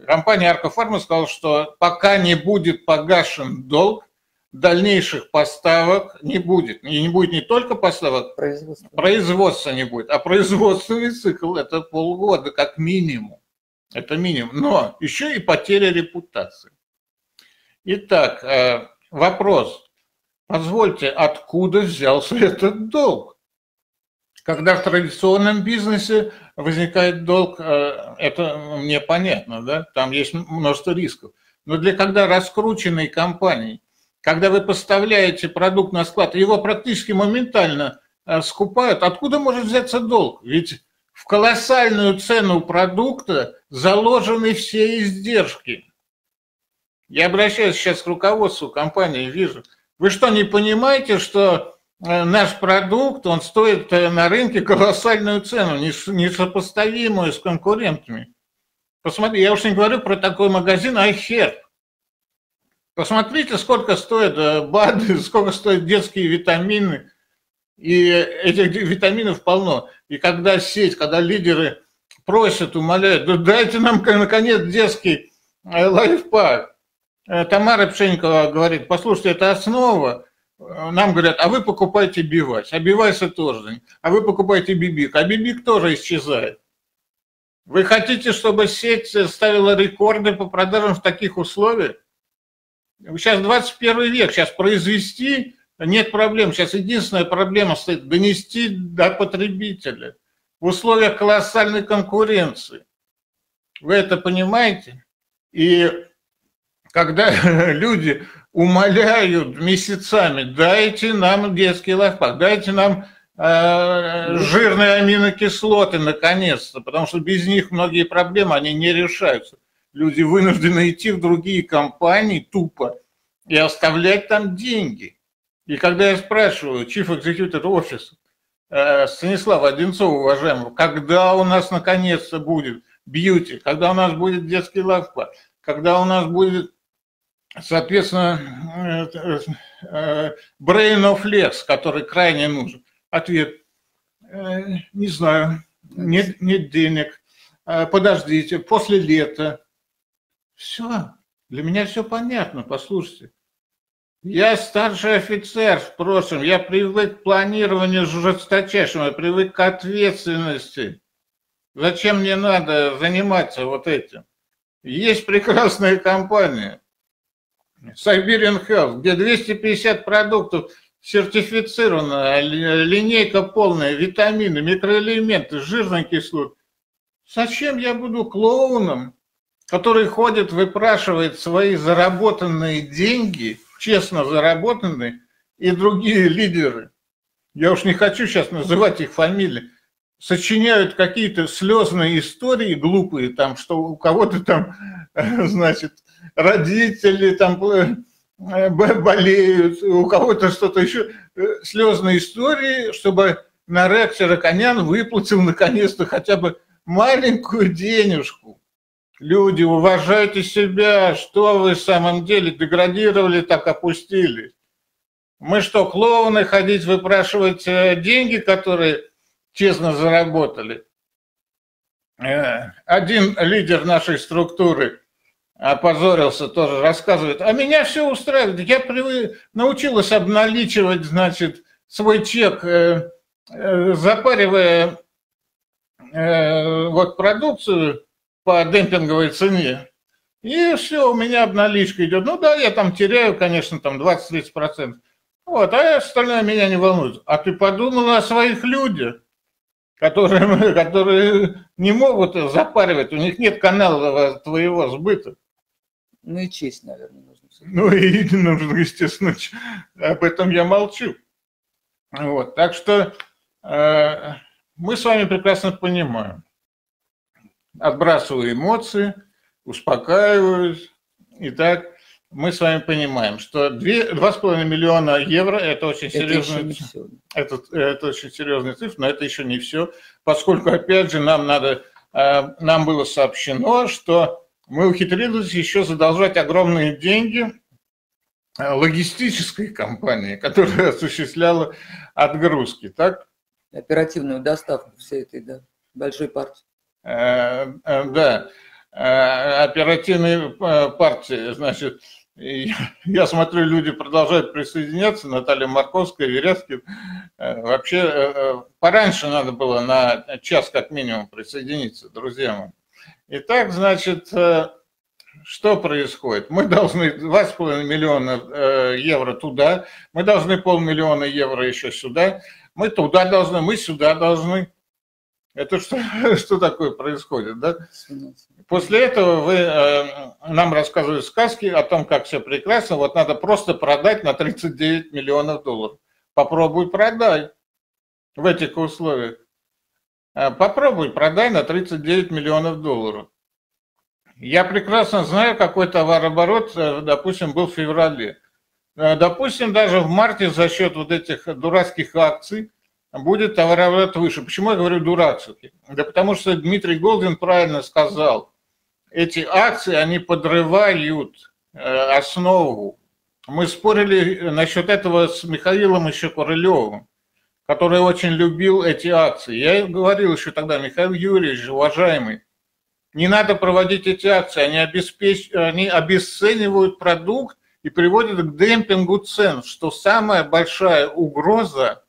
компания Аркофарма сказала, что пока не будет погашен долг, дальнейших поставок не будет. И не будет не только поставок, производства не будет. А производственный цикл – это полгода как минимум. Это минимум. Но еще и потеря репутации. Итак, вопрос. Позвольте, откуда взялся этот долг? Когда в традиционном бизнесе возникает долг, это мне понятно, да? Там есть множество рисков. Но когда раскрученные компании, когда вы поставляете продукт на склад, его практически моментально скупают, откуда может взяться долг? Ведь в колоссальную цену продукта заложены все издержки. Я обращаюсь сейчас к руководству компании Vision. Вы что, не понимаете, что наш продукт, он стоит на рынке колоссальную цену, несопоставимую с конкурентами? Посмотрите, я уж не говорю про такой магазин iHerb. Посмотрите, сколько стоят БАДы, сколько стоят детские витамины, и этих витаминов полно. И когда сеть, когда лидеры просят, умоляют, да дайте нам, наконец, детский лайфпак. Тамара Пшенникова говорит, послушайте, это основа. Нам говорят, а вы покупаете бивайс, а бивайса тоже, а вы покупаете бибик, а бибик тоже исчезает. Вы хотите, чтобы сеть ставила рекорды по продажам в таких условиях? Сейчас 21 век, сейчас произвести нет проблем. Сейчас единственная проблема стоит донести до потребителя в условиях колоссальной конкуренции. Вы это понимаете? И когда люди умоляют месяцами, дайте нам детский лайфхак, дайте нам жирные аминокислоты наконец-то, потому что без них многие проблемы, они не решаются. Люди вынуждены идти в другие компании тупо и оставлять там деньги. И когда я спрашиваю Chief Executive Officer Станислава Одинцова, уважаемого, когда у нас наконец-то будет бьюти, когда у нас будет детский лайфхак, когда у нас будет, соответственно, брейнофлекс, который крайне нужен. Ответ: не знаю, нет денег, подождите, после лета. Все, для меня все понятно, послушайте. Я старший офицер, впрочем, я привык к планированию жесточайшему, я привык к ответственности. Зачем мне надо заниматься вот этим? Есть прекрасная компания Siberian Health, где 250 продуктов сертифицирована, линейка полная, витамины, микроэлементы, жирные кислоты. Зачем я буду клоуном, который ходит, выпрашивает свои заработанные деньги, честно заработанные, и другие лидеры, я уж не хочу сейчас называть их фамилии, сочиняют какие-то слезные истории глупые, там, что у кого-то там, значит, родители там болеют, у кого-то что-то еще, слезные истории, чтобы Нарек Сираконян выплатил наконец-то хотя бы маленькую денежку. Люди, уважайте себя, что вы в самом деле деградировали, так опустились. Мы что, клоуны ходить, выпрашивать деньги, которые честно заработали? Один лидер нашей структуры опозорился, тоже рассказывает: а меня все устраивает, я научилась обналичивать, значит, свой чек, запаривая вот продукцию по демпинговой цене, и все, у меня обналичка идет. Ну да, я там теряю, конечно, там 20-30%. Вот, а остальное меня не волнует. А ты подумала о своих людях, которые не могут запаривать, у них нет канала твоего сбыта. Ну и честь, наверное, нужно. Ну и нужно, естественно, об этом я молчу. Вот, так что мы с вами прекрасно понимаем. Отбрасываю эмоции, успокаиваюсь. Итак, мы с вами понимаем, что 2,5 миллиона евро – это очень серьезная цифра, это очень серьезная цифра, но это еще не все, поскольку, опять же, нам было сообщено, что мы ухитрились еще задолжать огромные деньги логистической компании, которая осуществляла отгрузки, так? Оперативную доставку всей этой, да, большой партии. Да, оперативные партии, значит. Я смотрю, люди продолжают присоединяться, Наталья Марковская, Веряцкий. Вообще, пораньше надо было на час как минимум присоединиться, друзья мои. Итак, значит, что происходит? Мы должны 2,5 миллиона евро туда, мы должны 500 000 евро еще сюда, мы туда должны, мы сюда должны. Это что такое происходит, да? После этого вы нам рассказывали сказки о том, как все прекрасно, вот надо просто продать на 39 миллионов долларов. Попробуй продай в этих условиях. Попробуй продай на 39 миллионов долларов. Я прекрасно знаю, какой товарооборот, допустим, был в феврале. Допустим, даже в марте за счет вот этих дурацких акций будет товарооборот выше. Почему я говорю дурацкие? Да потому что Дмитрий Голдин правильно сказал, эти акции, они подрывают основу. Мы спорили насчет этого с Михаилом еще Куролевым, который очень любил эти акции. Я говорил еще тогда: Михаил Юрьевич, уважаемый, не надо проводить эти акции, они обесценивают продукт и приводят к демпингу цен, что самая большая угроза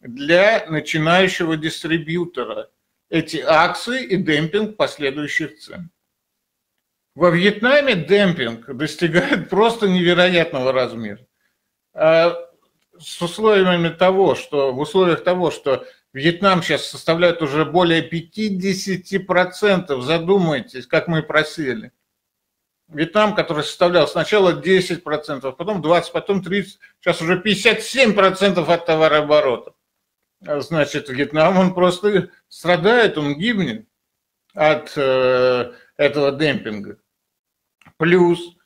для начинающего дистрибьютора — эти акции и демпинг последующих цен. Во Вьетнаме демпинг достигает просто невероятного размера. С условиями того, что в условиях того, что Вьетнам сейчас составляет уже более 50%, задумайтесь, как мы просели. Вьетнам, который составлял сначала 10%, потом 20%, потом 30%, сейчас уже 57% от товарооборота. Значит, Вьетнам, он просто страдает, он гибнет от этого демпинга. Плюс,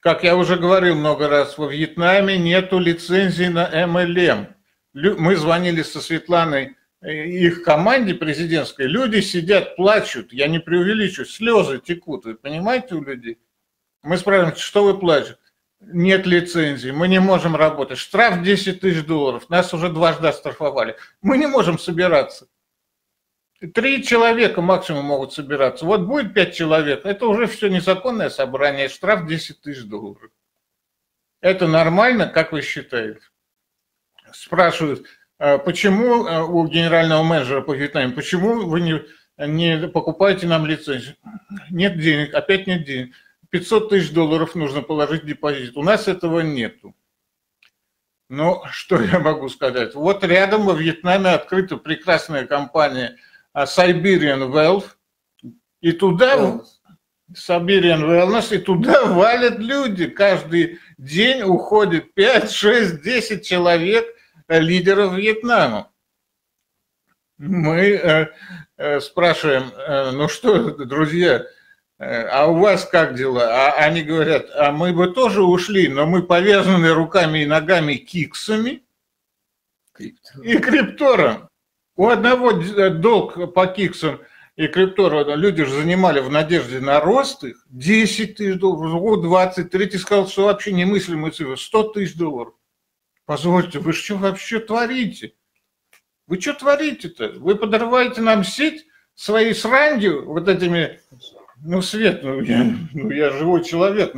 как я уже говорил много раз, во Вьетнаме нету лицензии на MLM. Мы звонили со Светланой, их команде президентской, люди сидят, плачут, я не преувеличу, слезы текут, вы понимаете, у людей? Мы спрашиваем, что вы плачете? Нет лицензии, мы не можем работать, штраф 10 тысяч долларов, нас уже дважды штрафовали, мы не можем собираться. 3 человека максимум могут собираться, вот будет 5 человек, это уже все незаконное собрание, штраф 10 тысяч долларов. Это нормально, как вы считаете? Спрашивают, почему у генерального менеджера по Вьетнаму, почему вы не покупаете нам лицензию? Нет денег, опять нет денег. 500 тысяч долларов нужно положить в депозит. У нас этого нету. Но что я могу сказать? Вот рядом во Вьетнаме открыта прекрасная компания Siberian Wellness, и туда... Siberian Wellness, и туда валят люди. Каждый день уходит 5, 6, 10 человек, лидеров Вьетнама. Мы спрашиваем, ну что, друзья, а у вас как дела? А они говорят, а мы бы тоже ушли, но мы повязаны руками и ногами киксами и криптором. У одного долг по киксам и криптору, люди же занимали в надежде на рост их 10 тысяч долларов, 20, третий сказал, что вообще немыслимая цифра, 100 тысяч долларов. Позвольте, вы что вообще творите? Вы что творите-то? Вы подрываете нам сеть своей сранью вот этими... Ну, Свет, я живой человек,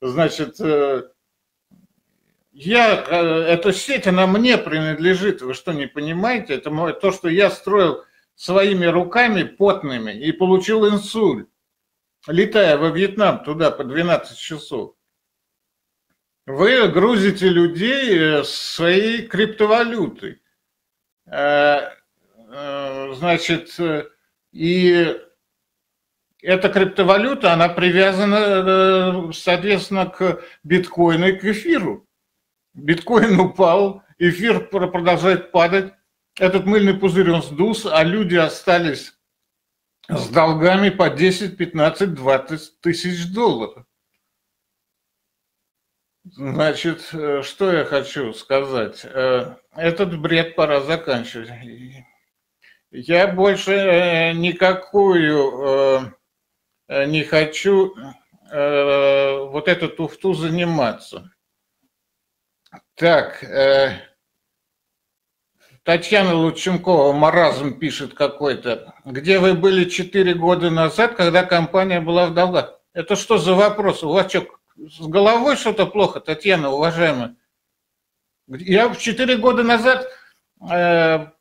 значит, эта сеть, она мне принадлежит, вы что, не понимаете? Это то, что я строил своими руками потными и получил инсульт, летая во Вьетнам туда по 12 часов. Вы грузите людей своей криптовалютой. Значит, и эта криптовалюта, она привязана, соответственно, к биткоину и к эфиру. Биткоин упал, эфир продолжает падать. Этот мыльный пузырь, он сдулся, а люди остались с долгами по 10, 15, 20 тысяч долларов. Значит, что я хочу сказать? Этот бред пора заканчивать. Я больше никакую не хочу вот эту туфту заниматься. Так, Татьяна Лученкова, маразм пишет какой-то. Где вы были 4 года назад, когда компания была в долгах? Это что за вопрос? У вас что, с головой что-то плохо, Татьяна, уважаемая? Я 4 года назад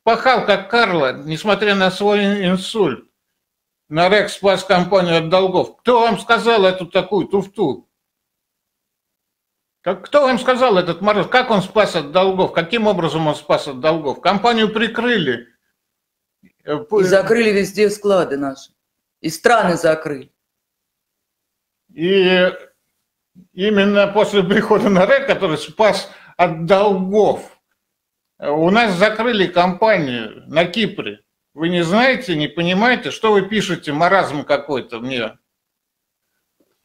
пахал, как Карла, несмотря на свой инсульт. Нарек спас компанию от долгов. Кто вам сказал эту такую туфту? Кто вам сказал этот мороз? Как он спас от долгов? Каким образом он спас от долгов? Компанию прикрыли. И закрыли везде склады наши. И страны закрыли. И... Именно после прихода Нарек, который спас от долгов, у нас закрыли компанию на Кипре. Вы не знаете, не понимаете, что вы пишете, маразм какой-то мне.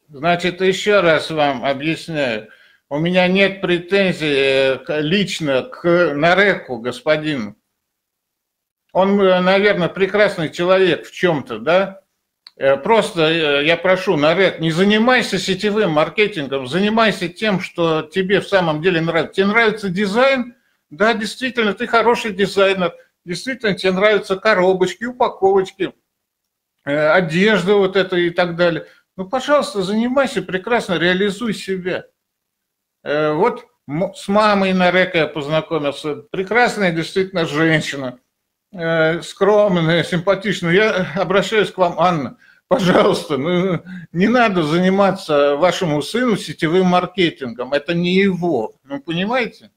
Значит, еще раз вам объясняю. У меня нет претензий лично к Нареку, господину. Он, наверное, прекрасный человек в чем-то, да? Просто я прошу, Нарек, не занимайся сетевым маркетингом, занимайся тем, что тебе в самом деле нравится. Тебе нравится дизайн? Да, действительно, ты хороший дизайнер. Действительно, тебе нравятся коробочки, упаковочки, одежда вот эта и так далее. Ну, пожалуйста, занимайся прекрасно, реализуй себя. Вот с мамой Нарека я познакомился. Прекрасная действительно женщина. Скромная, симпатичная. Я обращаюсь к вам, Анна. Пожалуйста, ну, не надо заниматься вашему сыну сетевым маркетингом. Это не его. Ну, понимаете?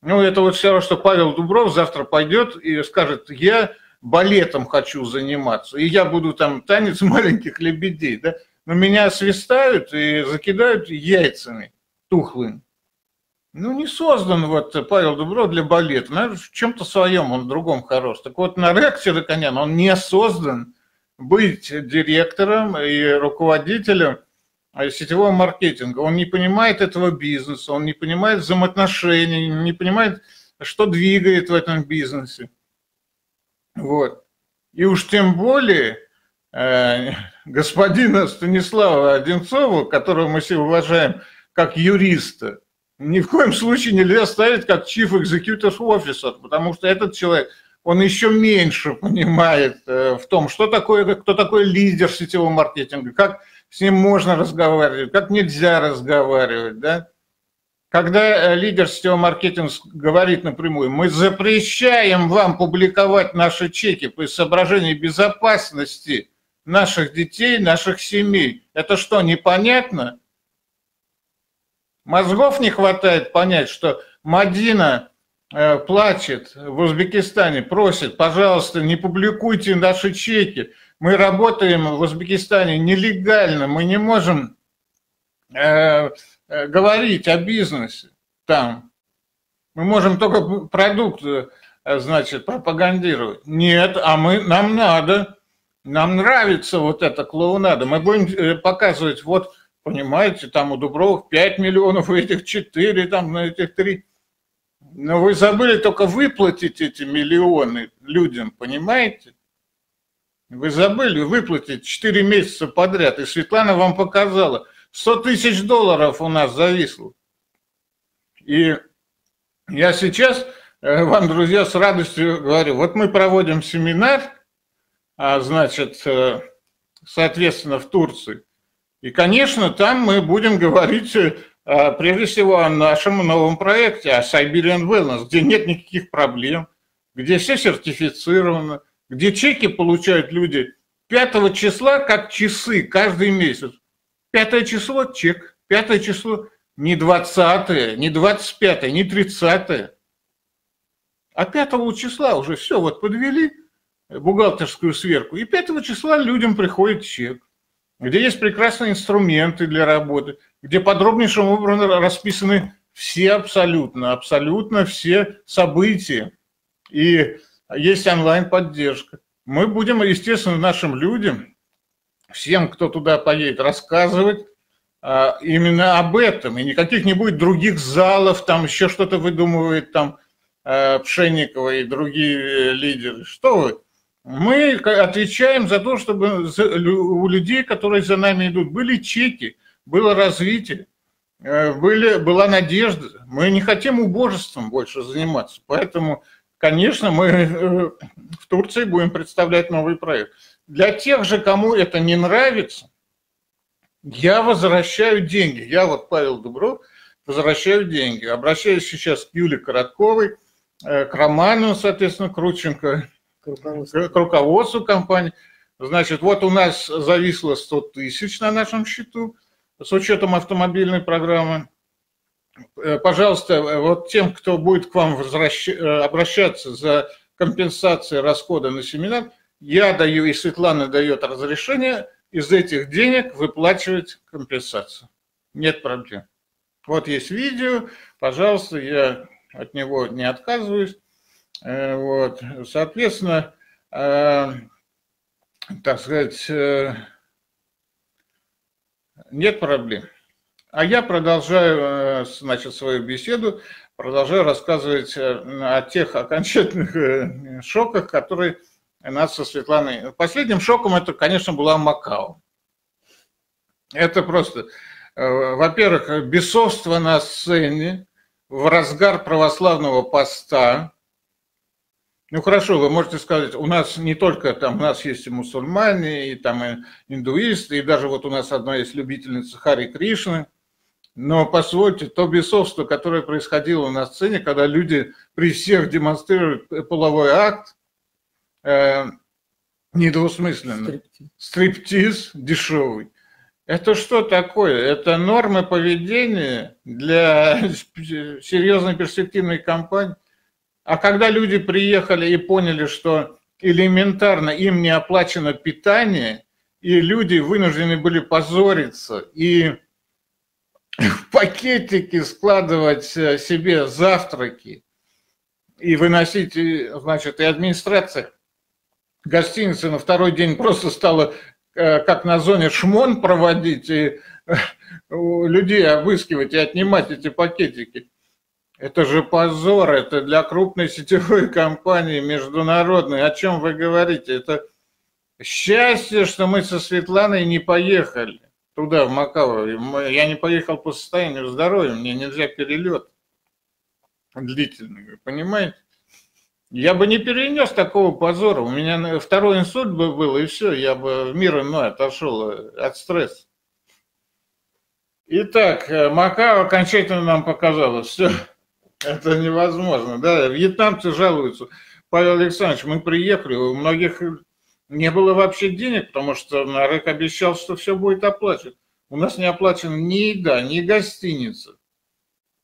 Ну, это вот все равно, что Павел Дубров завтра пойдет и скажет, я балетом хочу заниматься, и я буду там танец маленьких лебедей. Да? но меня свистают и закидают яйцами тухлыми. Ну, не создан вот Павел Дубров для балета. Наверное, в чем-то своем он в другом хорош. Так вот, Нарек Сираконян, он не создан быть директором и руководителем сетевого маркетинга. Он не понимает этого бизнеса, он не понимает взаимоотношений, не понимает, что двигает в этом бизнесе. Вот. И уж тем более господина Станислава Одинцова, которого мы все уважаем как юриста, ни в коем случае нельзя ставить как Chief Executive Officer, потому что этот человек, он еще меньше понимает в том, что такое, кто такой лидер сетевого маркетинга, как с ним можно разговаривать, как нельзя разговаривать. Да? Когда лидер сетевого маркетинга говорит напрямую, мы запрещаем вам публиковать наши чеки по соображению безопасности наших детей, наших семей. Это что, непонятно? Мозгов не хватает понять, что Мадина плачет в Узбекистане, просит, пожалуйста, не публикуйте наши чеки. Мы работаем в Узбекистане нелегально, мы не можем говорить о бизнесе там. Мы можем только продукт, значит, пропагандировать. Нет, а нам надо, нам нравится вот эта клоунада. Мы будем показывать вот... Понимаете, там у Дубровых 5 миллионов, у этих 4, там на этих 3. Но вы забыли только выплатить эти миллионы людям, понимаете? Вы забыли выплатить 4 месяца подряд. И Светлана вам показала, 100 тысяч долларов у нас зависло. И я сейчас вам, друзья, с радостью говорю, вот мы проводим семинар, значит, соответственно, в Турции. И, конечно, там мы будем говорить, прежде всего, о нашем новом проекте, о Siberian Wellness, где нет никаких проблем, где все сертифицировано, где чеки получают люди 5 числа как часы каждый месяц. 5 число – чек, 5 число – не 20, не 25, не 30. А 5 числа уже все, вот подвели бухгалтерскую сверку, и 5 числа людям приходит чек, где есть прекрасные инструменты для работы, где подробнейшим образом расписаны все абсолютно все события. И есть онлайн-поддержка. Мы будем, естественно, нашим людям, всем, кто туда поедет, рассказывать именно об этом. И никаких не будет других залов, там еще что-то выдумывает там Пшенникова и другие лидеры. Что вы? Мы отвечаем за то, чтобы у людей, которые за нами идут, были чеки, было развитие, была надежда. Мы не хотим убожеством больше заниматься. Поэтому, конечно, мы в Турции будем представлять новый проект. Для тех же, кому это не нравится, я возвращаю деньги. Я вот, Павел Дубров, возвращаю деньги. Обращаюсь сейчас к Юле Коротковой, к Роману, соответственно, Крученко, к руководству компании. Значит, вот у нас зависло 100 тысяч на нашем счету с учетом автомобильной программы. Пожалуйста, вот тем, кто будет к вам обращаться за компенсацией расхода на семинар, я даю, и Светлана дает разрешение, из этих денег выплачивать компенсацию. Нет проблем. Вот есть видео, пожалуйста, я от него не отказываюсь. Вот, соответственно, так сказать, нет проблем. А я продолжаю, значит, свою беседу, продолжаю рассказывать о тех окончательных шоках, которые нас со Светланой... Последним шоком это, конечно, была Макао. Это просто, во-первых, бесовство на сцене в разгар православного поста. Ну хорошо, вы можете сказать, у нас не только там, у нас есть и мусульмане, и там и индуисты, и даже вот у нас одна есть любительница Хари Кришны, но позвольте, то бесовство, которое происходило на сцене, когда люди при всех демонстрируют половой акт, недвусмысленно, стриптиз дешевый. Это что такое? Это нормы поведения для серьезной перспективной компании. А когда люди приехали и поняли, что элементарно им не оплачено питание, и люди вынуждены были позориться и в пакетики складывать себе завтраки и выносить, значит, и администрация гостиницы на второй день просто стала, как на зоне, шмон проводить и людей обыскивать и отнимать эти пакетики. Это же позор, это для крупной сетевой компании, международной. О чем вы говорите? Это счастье, что мы со Светланой не поехали туда, в Макао. Я не поехал по состоянию здоровья, мне нельзя перелет длительный, вы понимаете? Я бы не перенес такого позора. У меня второй инсульт бы был, и все, я бы в мир иной отошел от стресса. Итак, Макао окончательно нам показало, все, это невозможно. Да? Вьетнамцы жалуются. Павел Александрович, мы приехали, у многих не было вообще денег, потому что Нарек обещал, что все будет оплачено. У нас не оплачена ни еда, ни гостиница.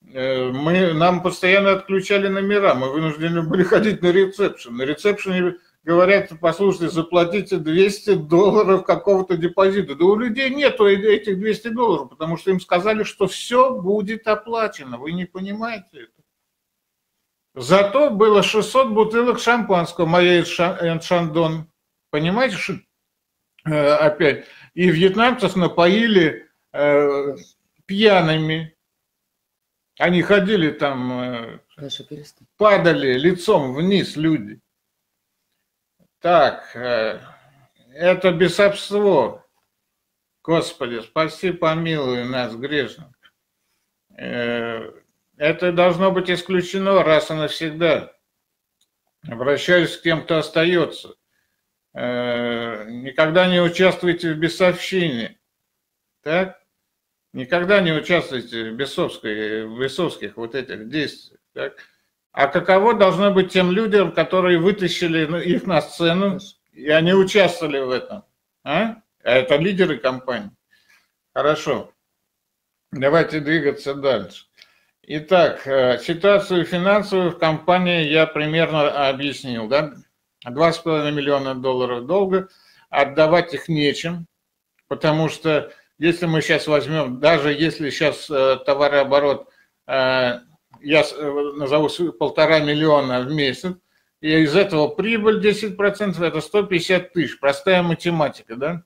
Нам постоянно отключали номера, мы вынуждены были ходить на ресепшн. На ресепшне говорят, послушайте, заплатите $200 какого-то депозита. Да у людей нету этих $200, потому что им сказали, что все будет оплачено. Вы не понимаете это. Зато было 600 бутылок шампанского, моей Шандон. Понимаете, опять. И вьетнамцев напоили пьяными. Они ходили там, падали лицом вниз люди. Так, это бесовство. Господи, спаси, помилуй нас, грешных. Это должно быть исключено раз и навсегда. Обращаюсь к тем, кто остается. Никогда не участвуйте в бесовщине. Так? Никогда не участвуйте в бесовских вот этих действиях. Так? А каково должно быть тем людям, которые вытащили их на сцену, и они участвовали в этом? А? Это лидеры компании. Хорошо. Давайте двигаться дальше. Итак, ситуацию финансовую в компании я примерно объяснил. Да? $2,5 миллиона долга, отдавать их нечем, потому что если мы сейчас возьмем, даже если сейчас товарооборот... я назову 1,5 миллиона в месяц, и из этого прибыль 10%, это 150 тысяч. Простая математика, да?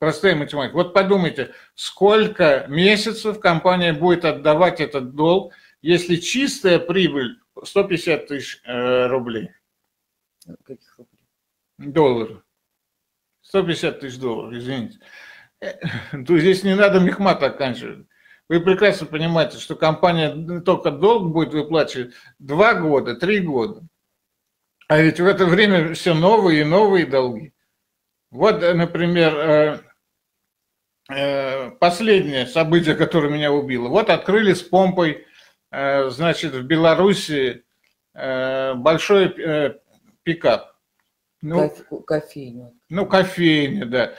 Простая математика. Вот подумайте, сколько месяцев компания будет отдавать этот долг, если чистая прибыль 150 тысяч рублей. Каких рублей? Долларов. 150 тысяч долларов, извините. Здесь не надо мехмат оканчивать. Вы прекрасно понимаете, что компания только долг будет выплачивать 2 года, 3 года. А ведь в это время все новые и новые долги. Вот, например, последнее событие, которое меня убило. Вот открыли с помпой, значит, в Беларуси большой пикап. Ну, кофейня. Ну, кофейня, да.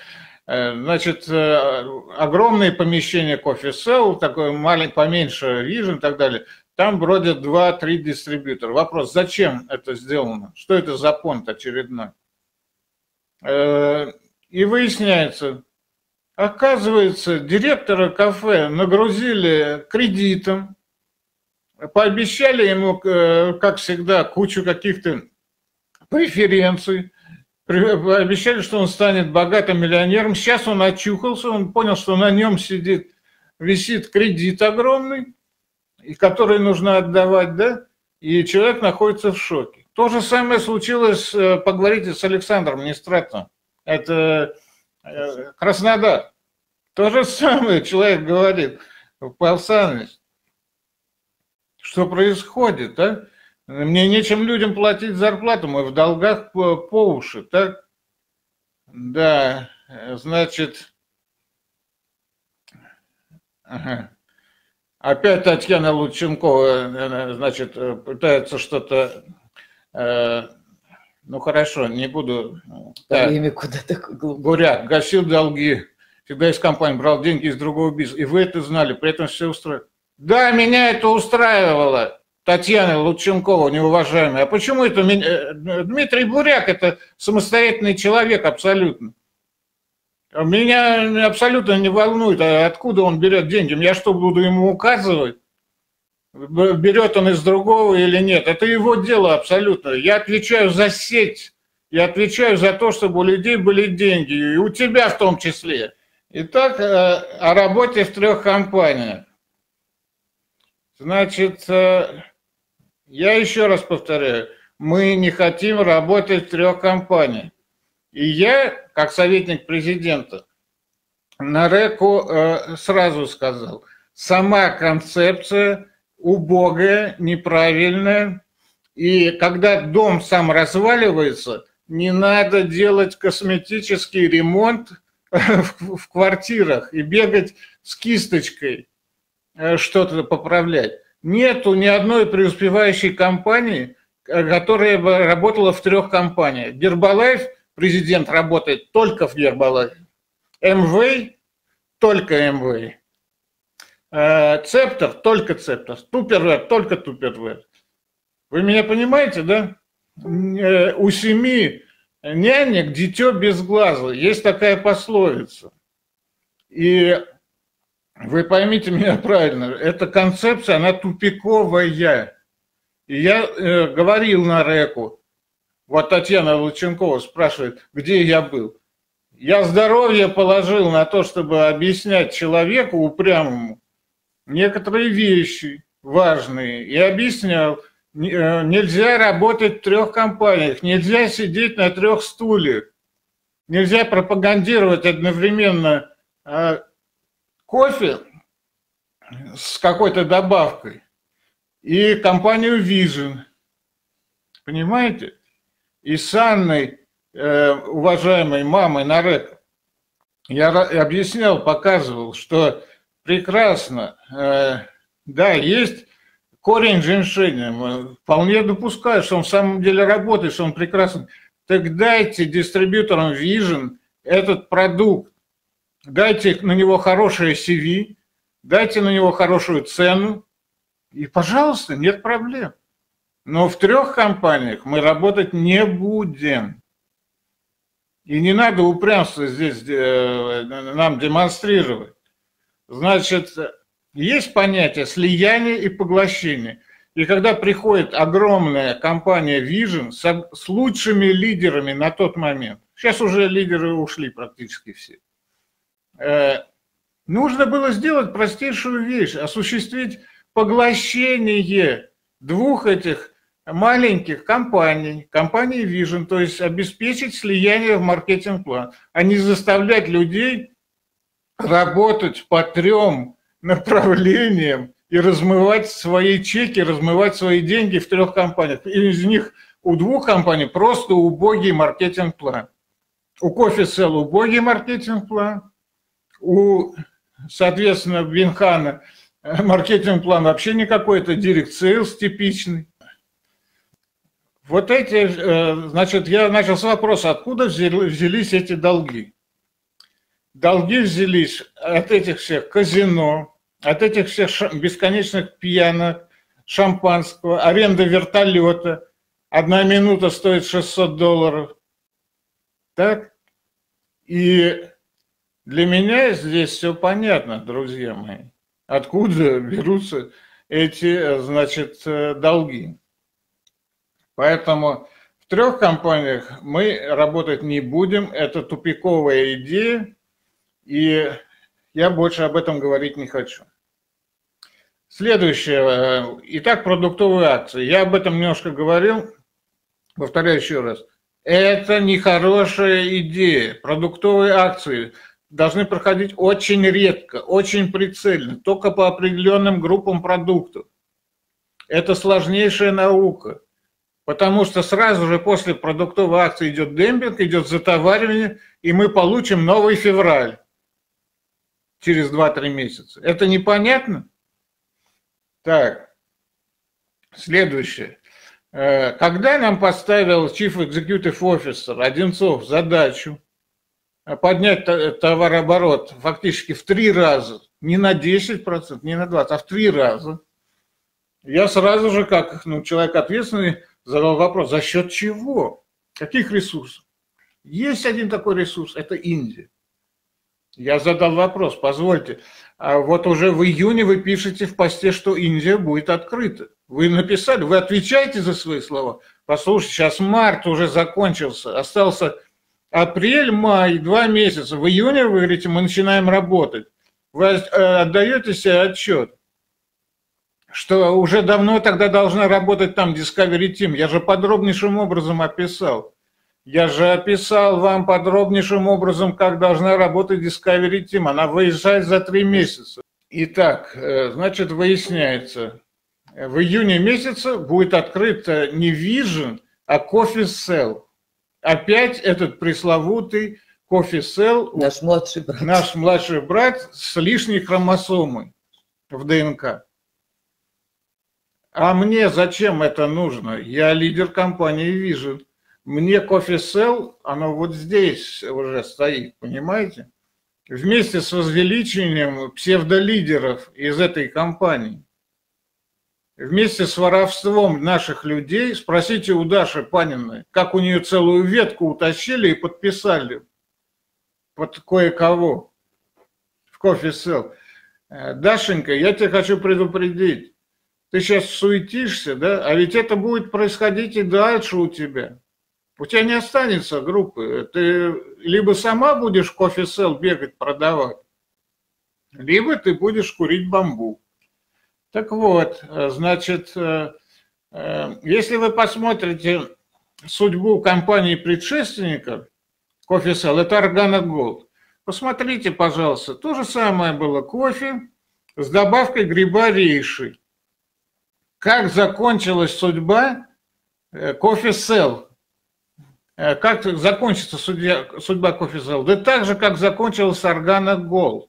Значит, огромные помещения CoffeeCell, такое маленькое, поменьше Vision и так далее. Там вроде 2-3 дистрибьютора. Вопрос, зачем это сделано? Что это за понт очередной? И выясняется, оказывается, директора кафе нагрузили кредитом, пообещали ему, как всегда, кучу каких-то преференций. Обещали, что он станет богатым миллионером. Сейчас он очухался, он понял, что на нем сидит, висит кредит огромный, который нужно отдавать, да? И человек находится в шоке. То же самое случилось, поговорите с Александром Нестратовым. Это Краснодар. То же самое человек говорит, Павел Александрович, что происходит, а? Мне нечем людям платить зарплату, мы в долгах по уши, так? Да, значит... Ага. Опять Татьяна Лученкова, значит, пытается что-то... Ну, хорошо, не буду... Да, имя куда-то глубоко. Буряк гасил долги, всегда из компании брал деньги из другого бизнеса. И вы это знали, при этом все устраивало. Да, меня это устраивало. Татьяна Лученкова, неуважаемая. А почему это Дмитрий Буряк, это самостоятельный человек абсолютно. Меня абсолютно не волнует, откуда он берет деньги. Я что, буду ему указывать, берет он из другого или нет. Это его дело абсолютно. Я отвечаю за сеть. Я отвечаю за то, чтобы у людей были деньги. И у тебя в том числе. Итак, о работе в 3 компаниях. Значит, я еще раз повторяю. Мы не хотим работать в 3 компаниях. И я, как советник президента, Нареку сразу сказал, сама концепция убогая, неправильная, и когда дом сам разваливается, не надо делать косметический ремонт в квартирах и бегать с кисточкой что-то поправлять. Нету ни одной преуспевающей компании, которая бы работала в 3 компаниях. Herbalife, президент работает только в Herbalife. МВ только МВ. Цептор только Цептор. Тупервер только Тупервер. Вы меня понимаете, да? У 7 нянек дитё без глаза. Есть такая пословица. И вы поймите меня правильно, эта концепция, она тупиковая. И я говорил на Реку. Вот Татьяна Лученкова спрашивает, где я был. Я здоровье положил на то, чтобы объяснять человеку упрямому некоторые вещи важные. И объяснял, нельзя работать в 3 компаниях, нельзя сидеть на 3 стульях, нельзя пропагандировать одновременно кофе с какой-то добавкой и компанию Vision. Понимаете? И с Анной, уважаемой мамой Нарек, я объяснял, показывал, что прекрасно, да, есть корень женьшеня, вполне допускаю, что он в самом деле работает, что он прекрасен. Так дайте дистрибьюторам Vision этот продукт, дайте на него хорошее CV, дайте на него хорошую цену, и, пожалуйста, нет проблем. Но в 3 компаниях мы работать не будем. И не надо упрямство здесь нам демонстрировать. Значит, есть понятие слияния и поглощения. И когда приходит огромная компания Vision с лучшими лидерами на тот момент, сейчас уже лидеры ушли практически все, нужно было сделать простейшую вещь, осуществить поглощение 2 этих маленьких компаний, компании Vision, то есть обеспечить слияние в маркетинг-план, а не заставлять людей работать по 3 направлениям и размывать свои чеки, размывать свои деньги в 3 компаниях. И из них у 2 компаний просто убогий маркетинг-план. У CoffeeCell убогий маркетинг-план, у, соответственно, Винхана маркетинг-план вообще никакой, это директ-сейлс типичный. Вот эти, значит, я начал с вопроса, откуда взялись эти долги. Долги взялись от этих всех казино, от этих всех бесконечных пьянок, шампанского, аренда вертолета. 1 минута стоит $600. Так? И для меня здесь все понятно, друзья мои. Откуда берутся эти, значит, долги. Поэтому в 3 компаниях мы работать не будем. Это тупиковая идея, и я больше об этом говорить не хочу. Следующее. Итак, продуктовые акции. Я об этом немножко говорил. Повторяю еще раз. Это нехорошая идея. Продуктовые акции должны проходить очень редко, очень прицельно, только по определенным группам продуктов. Это сложнейшая наука, потому что сразу же после продуктовой акции идет демпинг, идет затоваривание, и мы получим новый февраль через 2-3 месяца. Это непонятно? Так, следующее. Когда нам поставил Chief Executive Officer Одинцов задачу поднять товарооборот фактически в 3 раза, не на 10%, не на 20%, а в 3 раза, я сразу же, как человек ответственный, задал вопрос, за счет чего, каких ресурсов. Есть один такой ресурс, это Индия. Я задал вопрос, позвольте. А вот уже в июне вы пишете в посте, что Индия будет открыта. Вы написали, вы отвечаете за свои слова. Послушайте, сейчас март уже закончился, остался апрель, май, 2 месяца. В июне, вы говорите, мы начинаем работать. Вы отдаете себе отчет, что уже давно тогда должна работать там Discovery Team. Я же подробнейшим образом описал. Я же описал вам подробнейшим образом, как должна работать Discovery Team. Она выезжает за 3 месяца. Итак, значит, выясняется, в июне месяце будет открыто не Vision, а CoffeeCell. Опять этот пресловутый CoffeeCell, наш младший брат с лишней хромосомой в ДНК. А мне зачем это нужно? Я лидер компании Vision. Мне CoffeeCell, оно вот здесь уже стоит, понимаете? Вместе с возвеличением псевдолидеров из этой компании. Вместе с воровством наших людей. Спросите у Даши Паниной, как у нее целую ветку утащили и подписали под кое-кого в CoffeeCell. Дашенька, я тебя хочу предупредить. Ты сейчас суетишься, да? А ведь это будет происходить и дальше у тебя. У тебя не останется группы. Ты либо сама будешь в CoffeeCell бегать, продавать, либо ты будешь курить бамбук. Так вот, значит, если вы посмотрите судьбу компании-предшественника CoffeeCell, это Organo Gold. Посмотрите, пожалуйста, то же самое было кофе с добавкой гриба рейши. Как закончилась судьба CoffeeCell? Как закончится судьба CoffeeCell? Да так же, как закончилась Organo Gold.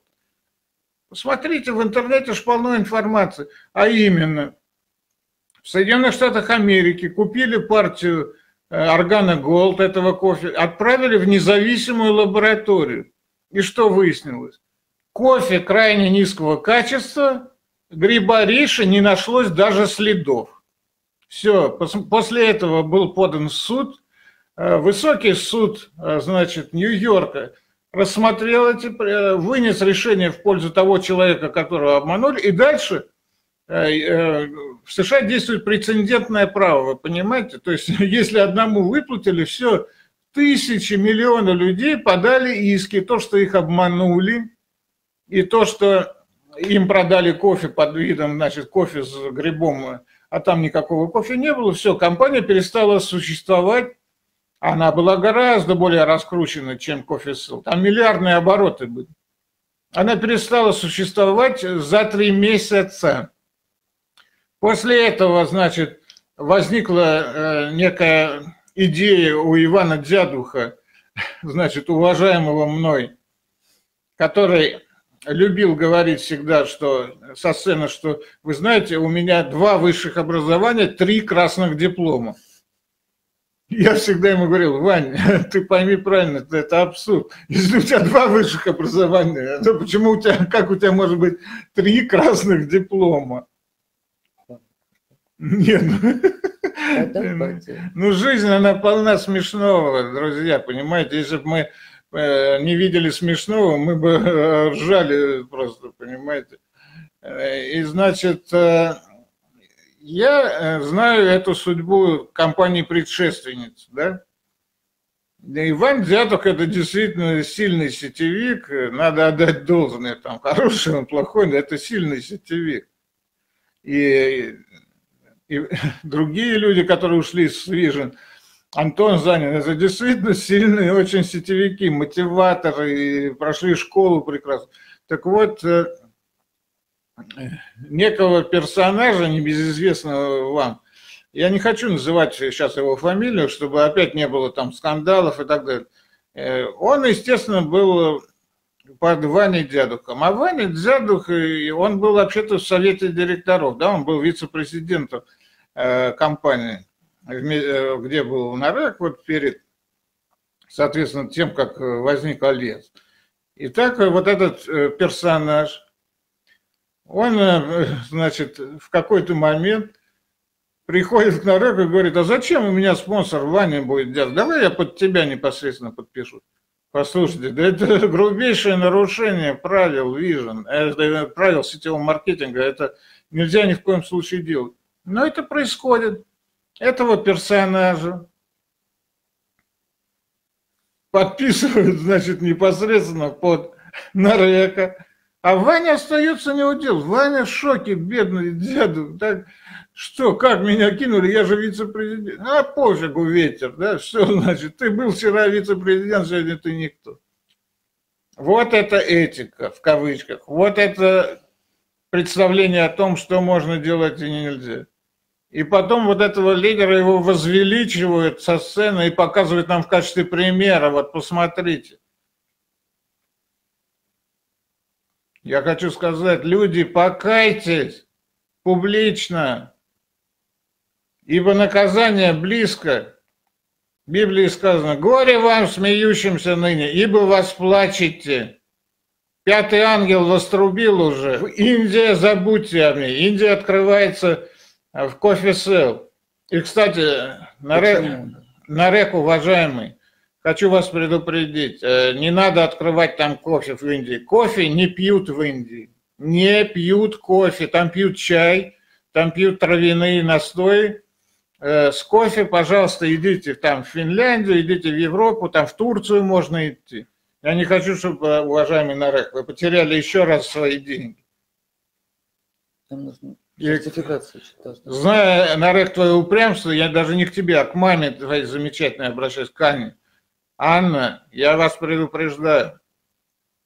Посмотрите, в интернете уж полно информации. А именно, в Соединенных Штатах Америки купили партию Organo Gold, этого кофе, отправили в независимую лабораторию. И что выяснилось? Кофе крайне низкого качества, гриба рейши не нашлось даже следов. Все, после этого был подан в суд. Высокий суд, значит, Нью-Йорка рассмотрел эти, вынес решение в пользу того человека, которого обманули, и дальше в США действует прецедентное право, вы понимаете? То есть, если одному выплатили, все, тысячи, миллионы людей подали иски, то, что их обманули, и то, что им продали кофе под видом, значит, кофе с грибом, а там никакого кофе не было, все, компания перестала существовать. Она была гораздо более раскручена, чем CoffeeCell. Там миллиардные обороты были. Она перестала существовать за 3 месяца. После этого, значит, возникла некая идея у Ивана Дядуха, значит, уважаемого мной, который любил говорить всегда, что со сцены, что, вы знаете, у меня 2 высших образования, 3 красных диплома. Я всегда ему говорил: Вань, ты пойми правильно, это абсурд. Если у тебя 2 высших образования, то почему у тебя, как у тебя может быть 3 красных диплома? Нет, ну жизнь, она полна смешного, друзья, понимаете? Если бы мы не видели смешного, мы бы ржали просто, понимаете? И значит... Я знаю эту судьбу компании-предшественниц, да? Иван Дядух – это действительно сильный сетевик, надо отдать должное, там, хороший он, плохой, но это сильный сетевик. И другие люди, которые ушли с Vision, Антон Занин, это действительно сильные очень сетевики, мотиваторы, прошли школу прекрасно. Так вот… некого персонажа, небезызвестного вам, я не хочу называть сейчас его фамилию, чтобы опять не было там скандалов и так далее. Он, естественно, был под Ваней Дядухом. А Ваня Дядух, он был вообще-то в совете директоров, да, он был вице-президентом компании, где был Нарек, вот перед, соответственно, тем, как возник Алец. Итак, вот этот персонаж, он, значит, в какой-то момент приходит к Нареку и говорит: а зачем у меня спонсор Ваня будет делать? Давай я под тебя непосредственно подпишу. Послушайте, да это грубейшее нарушение правил Vision, правил сетевого маркетинга, это нельзя ни в коем случае делать. Но это происходит, этого персонажа подписывают, значит, непосредственно под Нарека. А Ваня остается неудел. Ваня в шоке, бедный дядя. Так, что, как меня кинули, я же вице-президент. А пофигу ветер, да, что значит, ты был вчера вице-президент, сегодня ты никто. Вот это этика, в кавычках, вот это представление о том, что можно делать и нельзя. И потом вот этого лидера его возвеличивают со сцены и показывают нам в качестве примера, вот посмотрите. Я хочу сказать, люди, покайтесь публично, ибо наказание близко. В Библии сказано, горе вам, смеющимся ныне, ибо вас плачете. Пятый ангел вострубил уже. Индия, забудьте о ней. Индия открывается в CoffeeCell. И, кстати, Нарек, уважаемый, хочу вас предупредить, не надо открывать там кофе в Индии. Кофе не пьют в Индии. Не пьют кофе. Там пьют чай, там пьют травяные настои. С кофе, пожалуйста, идите там в Финляндию, идите в Европу, там в Турцию можно идти. Я не хочу, чтобы, уважаемый Нарек, вы потеряли еще раз свои деньги. Там нужно сертификацию читать. Зная, Нарек, твое упрямство, я даже не к тебе, а к маме твоей замечательной обращаюсь, к Ане. Анна, я вас предупреждаю,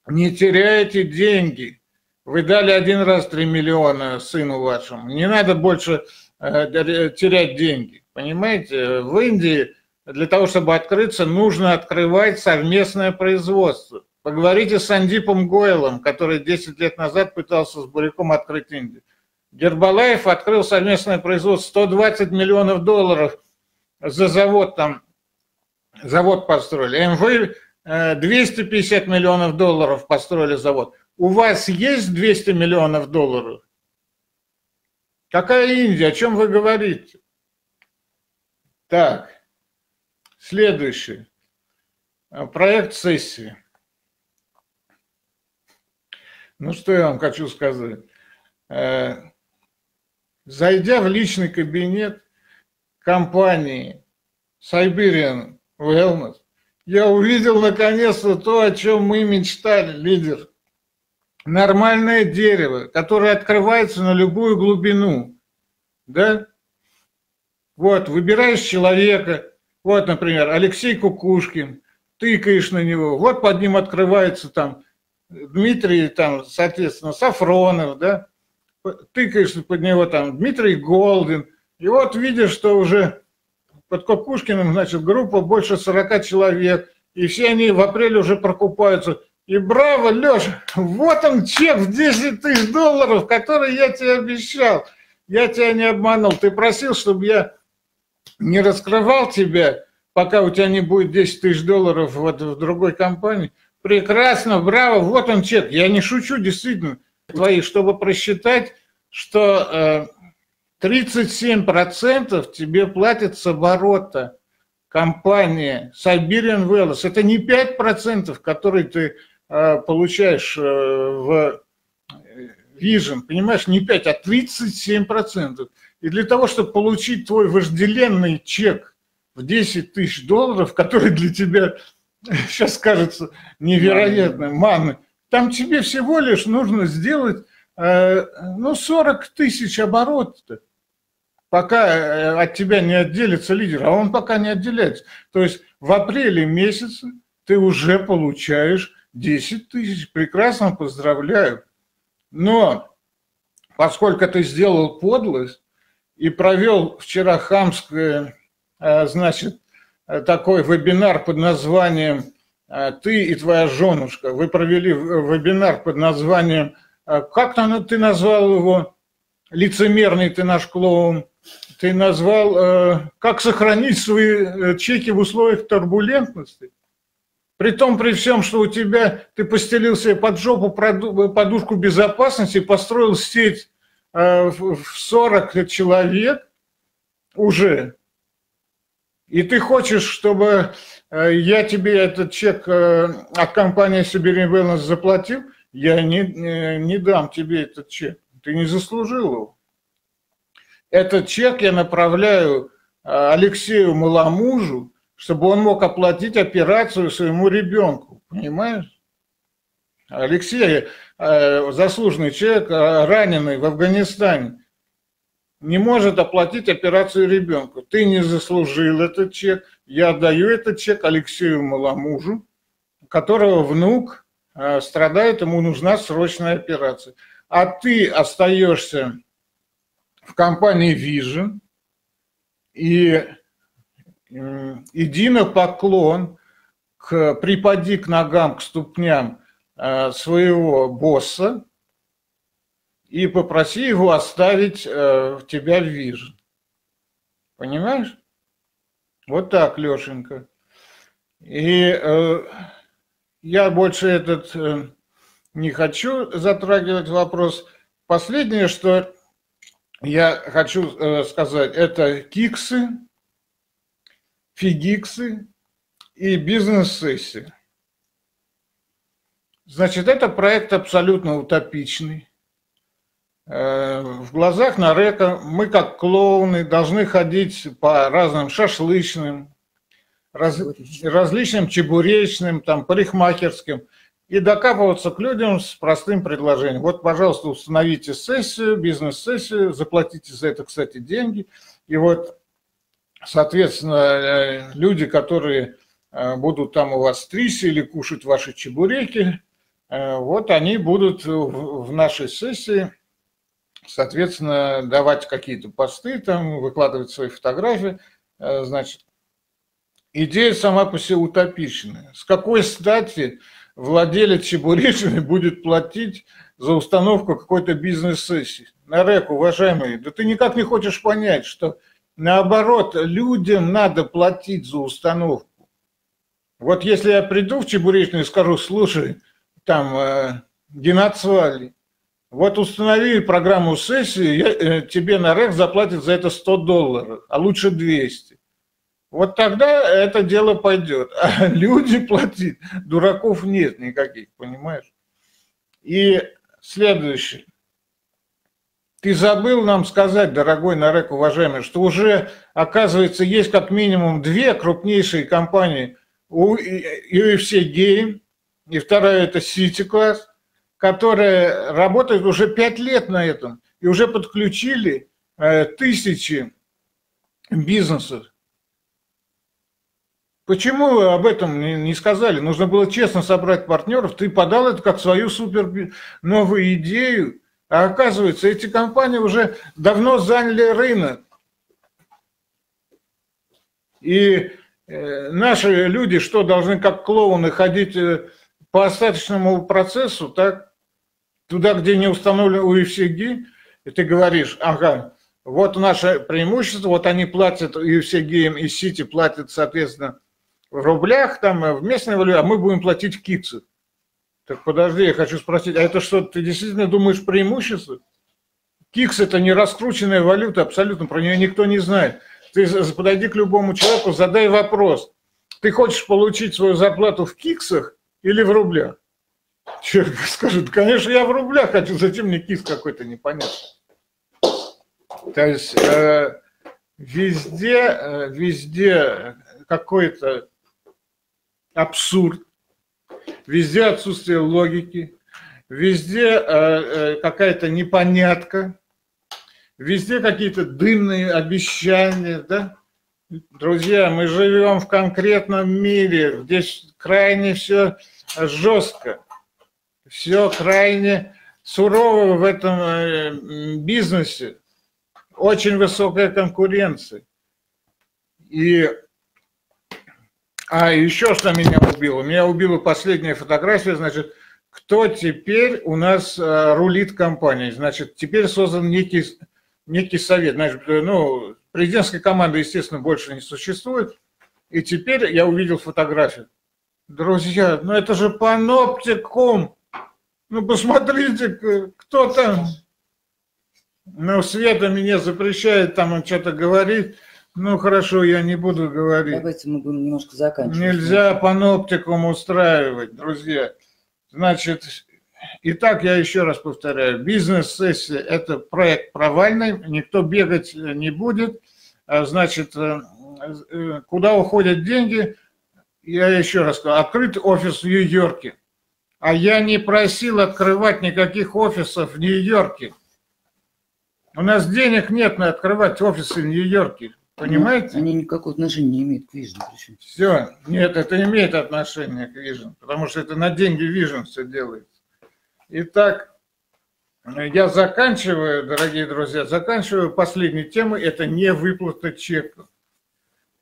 не теряйте деньги. Вы дали один раз 3 миллиона сыну вашему. Не надо больше терять деньги. Понимаете, в Индии для того, чтобы открыться, нужно открывать совместное производство. Поговорите с Сандипом Гойлом, который 10 лет назад пытался с Буряком открыть Индию. Herbalife открыл совместное производство, $120 миллионов за завод там. Завод построили. МВ $250 миллионов построили завод. У вас есть $200 миллионов? Какая Индия? О чем вы говорите? Так, следующий. Проект сессии. Ну, что я вам хочу сказать. Зайдя в личный кабинет компании Siberian Wellness, я увидел наконец-то то, о чем мы мечтали, лидер. Нормальное дерево, которое открывается на любую глубину. Да? Вот, выбираешь человека, вот, например, Алексей Кукушкин, тыкаешь на него, вот под ним открывается там Дмитрий, там, соответственно, Сафронов, да? Тыкаешь под него там Дмитрий Голдин, и вот видишь, что уже... Под Кукушкиным, значит, группа больше 40 человек, и все они в апреле уже прокупаются. И браво, Леша, вот он чек в $10 000, который я тебе обещал. Я тебя не обманул. Ты просил, чтобы я не раскрывал тебя, пока у тебя не будет $10 000 вот в другой компании. Прекрасно, браво, вот он чек. Я не шучу, действительно, твои, чтобы просчитать, что... 37% тебе платят с оборота компания Siberian Wellness. Это не 5%, которые ты получаешь в Vision, понимаешь, не 5, а 37%. И для того, чтобы получить твой вожделенный чек в $10 000, который для тебя сейчас кажется невероятным, маны, там тебе всего лишь нужно сделать, ну, 40 000 оборотов. Пока от тебя не отделится лидер, а он пока не отделяется. То есть в апреле месяце ты уже получаешь 10 000. Прекрасно, поздравляю. Но поскольку ты сделал подлость и провел вчера хамское, значит, такой вебинар под названием «Ты и твоя женушка». Вы провели вебинар под названием, как ты назвал его, лицемерный ты наш клоун, ты назвал, как сохранить свои чеки в условиях турбулентности, при том, при всем, что у тебя, ты постелил себе под жопу подушку безопасности, построил сеть в 40 человек уже, И ты хочешь, чтобы я тебе этот чек от компании Siberian Wellness заплатил? Я не дам тебе этот чек. Ты не заслужил его. Этот чек я направляю Алексею Маломужу, чтобы он мог оплатить операцию своему ребенку. Понимаешь? Алексей, заслуженный человек, раненый в Афганистане, не может оплатить операцию ребенку. Ты не заслужил этот чек. Я отдаю этот чек Алексею Маломужу, у которого внук страдает, ему нужна срочная операция. А ты остаешься в компании Vision и иди на поклон, припади к ногам, к ступням своего босса и попроси его оставить тебя в Vision. Понимаешь? Вот так, Лешенька. И я больше этот не хочу затрагивать вопрос. Последнее, что я хочу сказать, это киксы, фигиксы и бизнес-сессии. Значит, это проект абсолютно утопичный. В глазах Нарека мы, как клоуны, должны ходить по разным шашлычным, различным чебуречным, там, парикмахерским и докапываться к людям с простым предложением. Вот, пожалуйста, установите сессию, бизнес-сессию, заплатите за это, кстати, деньги. И вот, соответственно, люди, которые будут там у вас стричь или кушать ваши чебуреки, вот они будут в нашей сессии, соответственно, давать какие-то посты, там, выкладывать свои фотографии. Значит, идея сама по себе утопичная. С какой стати владелец чебуречной будет платить за установку какой-то бизнес-сессии? Нарек, уважаемые, да ты никак не хочешь понять, что наоборот, людям надо платить за установку. Вот если я приду в чебуречную и скажу, слушай, там, геноцвали, вот установи программу сессии, тебе Нарек заплатит за это $100, а лучше 200. Вот тогда это дело пойдет. А люди платят, дураков нет никаких, понимаешь? И следующее. Ты забыл нам сказать, дорогой Нарек, уважаемый, что уже, оказывается, есть как минимум две крупнейшие компании, UFC Game, и вторая это City Class, которые работают уже 5 лет на этом, и уже подключили тысячи бизнесов. Почему вы об этом не сказали? Нужно было честно собрать партнеров. Ты подал это как свою супер новую идею. А оказывается, эти компании уже давно заняли рынок. И наши люди что, должны как клоуны ходить по остаточному процессу, так? Туда, где не установлен UFC, и ты говоришь, ага, вот наше преимущество, вот они платят UFC Game и City платят, соответственно, в рублях, там, в местной валюте, а мы будем платить в киксах. Так подожди, я хочу спросить, а это что, ты действительно думаешь преимущество? Кикс – это не раскрученная валюта, абсолютно, про нее никто не знает. Ты подойди к любому человеку, задай вопрос. Ты хочешь получить свою зарплату в киксах или в рублях? Человек скажет, конечно, я в рублях хочу, затем мне кикс какой-то непонятный. То есть везде какой-то абсурд, везде отсутствие логики, везде какая-то непонятка, везде какие-то дымные обещания, да? Друзья, мы живем в конкретном мире, здесь крайне все жестко, все крайне сурово в этом бизнесе, очень высокая конкуренция. А еще что меня убило? Меня убила последняя фотография, значит, кто теперь у нас рулит компанией? Значит, теперь создан некий совет. Значит, ну, президентской команды, естественно, больше не существует. И теперь я увидел фотографию. Друзья, ну это же паноптикум. Ну посмотрите, кто там. Ну, Света мне запрещает там что-то говорить. Ну хорошо, я не буду говорить. Давайте мы будем немножко заканчивать. Нельзя паноптикум устраивать, друзья. Значит, итак, я еще раз повторяю, бизнес-сессия – это проект провальный, никто бегать не будет. Значит, куда уходят деньги? Я еще раз скажу, открыт офис в Нью-Йорке. А я не просил открывать никаких офисов в Нью-Йорке. У нас денег нет на открывать офисы в Нью-Йорке. Понимаете? Они никакого отношения не имеют к Vision. Все. Нет, это имеет отношение к Vision. Потому что это на деньги Vision все делается. Итак, я заканчиваю, дорогие друзья, заканчиваю последней темой. Это не выплата чеков.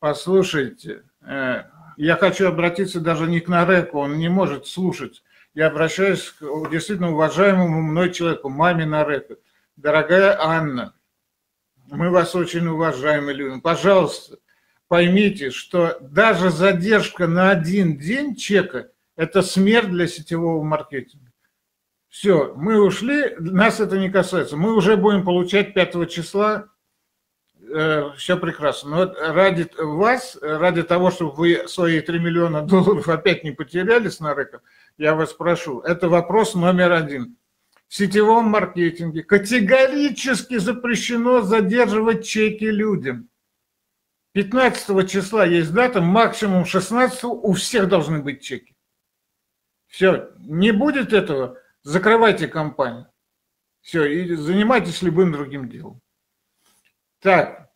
Послушайте, я хочу обратиться даже не к Нареку, он не может слушать. Я обращаюсь к действительно уважаемому мной человеку, маме Нареку. Дорогая Анна, мы вас очень уважаем и любим. Пожалуйста, поймите, что даже задержка на один день чека – это смерть для сетевого маркетинга. Все, мы ушли, нас это не касается. Мы уже будем получать 5 числа, все прекрасно. Но ради вас, ради того, чтобы вы свои 3 миллиона долларов опять не потеряли с Нареком, я вас прошу, это вопрос номер один. В сетевом маркетинге категорически запрещено задерживать чеки людям. 15 числа есть дата, максимум 16 у всех должны быть чеки. Все, не будет этого, закрывайте компанию. Все, и занимайтесь любым другим делом. Так,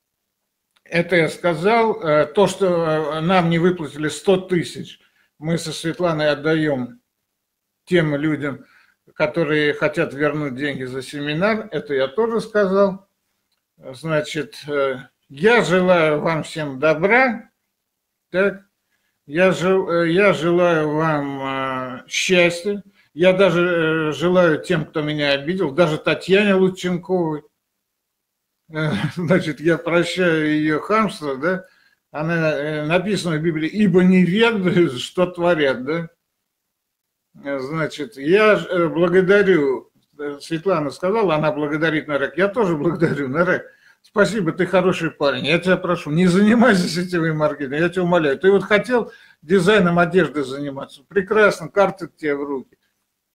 это я сказал. То, что нам не выплатили 100 тысяч, мы со Светланой отдаем тем людям, которые хотят вернуть деньги за семинар, это я тоже сказал. Значит, я желаю вам всем добра, так? Я желаю вам счастья, я даже желаю тем, кто меня обидел, даже Татьяне Лученковой, значит, я прощаю ее хамство, да? Она написана в Библии, ибо не ведают, что творят, да? Значит, я благодарю, Светлана сказала, она благодарит Нарек, я тоже благодарю, Нарек, спасибо, ты хороший парень, я тебя прошу, не занимайся сетевым маркетингом, я тебя умоляю, ты вот хотел дизайном одежды заниматься, прекрасно, карты тебе в руки,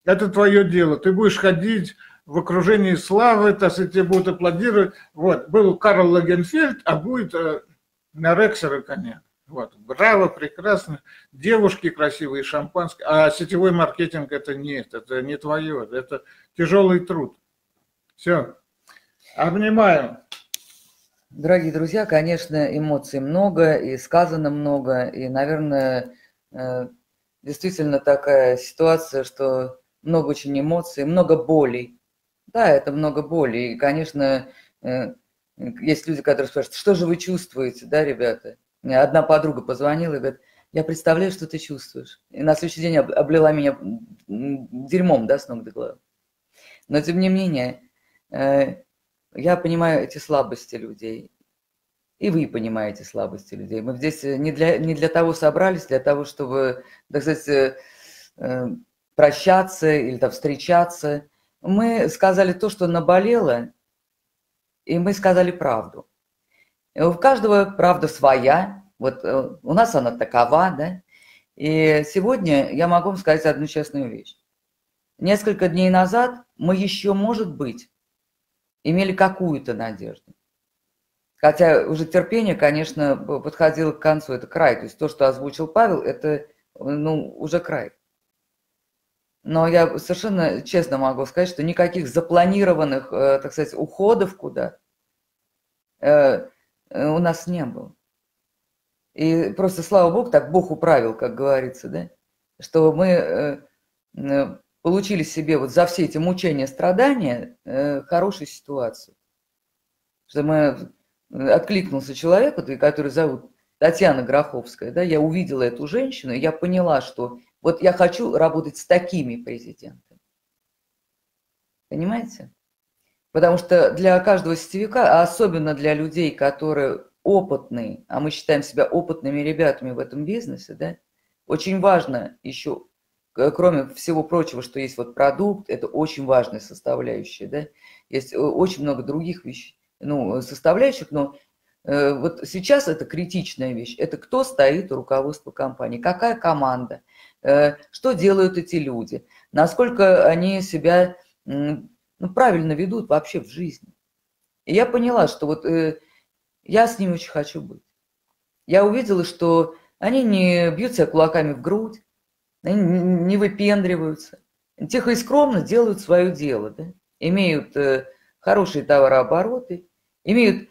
это твое дело, ты будешь ходить в окружении славы, так сказать, тебе будут аплодировать, вот, был Карл Лагенфельд, а будет Нарек Сираконян. Вот, браво, прекрасно, девушки красивые, шампанское, а сетевой маркетинг это нет, это не твое, это тяжелый труд. Все, обнимаю. Дорогие друзья, конечно, эмоций много, и сказано много, и, наверное, действительно такая ситуация, что много очень эмоций, много болей. Да, это много боли, и, конечно, есть люди, которые спрашивают, что же вы чувствуете, да, ребята? Одна подруга позвонила и говорит, я представляю, что ты чувствуешь. И на следующий день облила меня дерьмом, да, с ног до головы. Но, тем не менее, я понимаю эти слабости людей. И вы понимаете слабости людей. Мы здесь не для того собрались, для того, чтобы, так сказать, прощаться или там, встречаться. Мы сказали то, что наболело, и мы сказали правду. У каждого правда своя, вот у нас она такова, да. И сегодня я могу вам сказать одну честную вещь. Несколько дней назад мы еще, может быть, имели какую-то надежду. Хотя уже терпение, конечно, подходило к концу, это край. То есть то, что озвучил Павел, это ну, уже край. Но я совершенно честно могу сказать, что никаких запланированных, так сказать, уходов куда-то у нас не было. И просто, слава Богу, так Бог управил, как говорится, да, что мы получили себе вот за все эти мучения, страдания хорошую ситуацию. Что мы откликнулся человеку, который зовут Татьяна Гроховская, да, я увидела эту женщину, и я поняла, что вот я хочу работать с такими президентами. Понимаете? Потому что для каждого сетевика, а особенно для людей, которые опытные, а мы считаем себя опытными ребятами в этом бизнесе, да, очень важно еще, кроме всего прочего, что есть вот продукт, это очень важная составляющая, да, есть очень много других вещей, ну, составляющих, но Вот сейчас это критичная вещь. Это кто стоит у руководства компании, какая команда, что делают эти люди, насколько они себя правильно ведут вообще в жизни. И я поняла, что вот я с ними очень хочу быть. Я увидела, что они не бьют себя кулаками в грудь, они не выпендриваются, тихо и скромно делают свое дело, да? Имеют хорошие товарообороты, имеют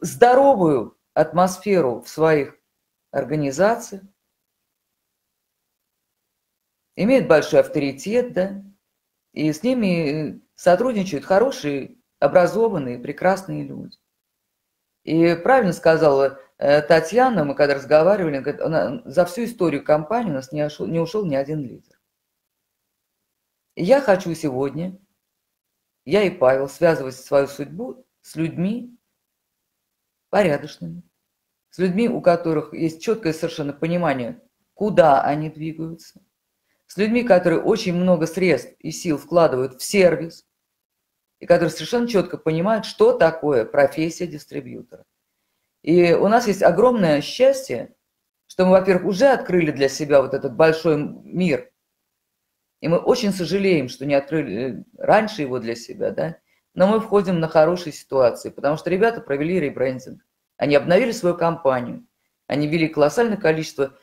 здоровую атмосферу в своих организациях, имеют большой авторитет, да? И с ними сотрудничают хорошие, образованные, прекрасные люди. И правильно сказала Татьяна, мы когда разговаривали, говорит, она, за всю историю компании у нас не ушел ни один лидер. И я хочу сегодня, я и Павел, связывать свою судьбу с людьми порядочными, с людьми, у которых есть четкое совершенно понимание, куда они двигаются, с людьми, которые очень много средств и сил вкладывают в сервис, и которые совершенно четко понимают, что такое профессия дистрибьютора. И у нас есть огромное счастье, что мы, во-первых, уже открыли для себя вот этот большой мир, и мы очень сожалеем, что не открыли раньше его для себя, да? Но мы входим на хорошие ситуации, потому что ребята провели ребрендинг, они обновили свою компанию, они ввели колоссальное количество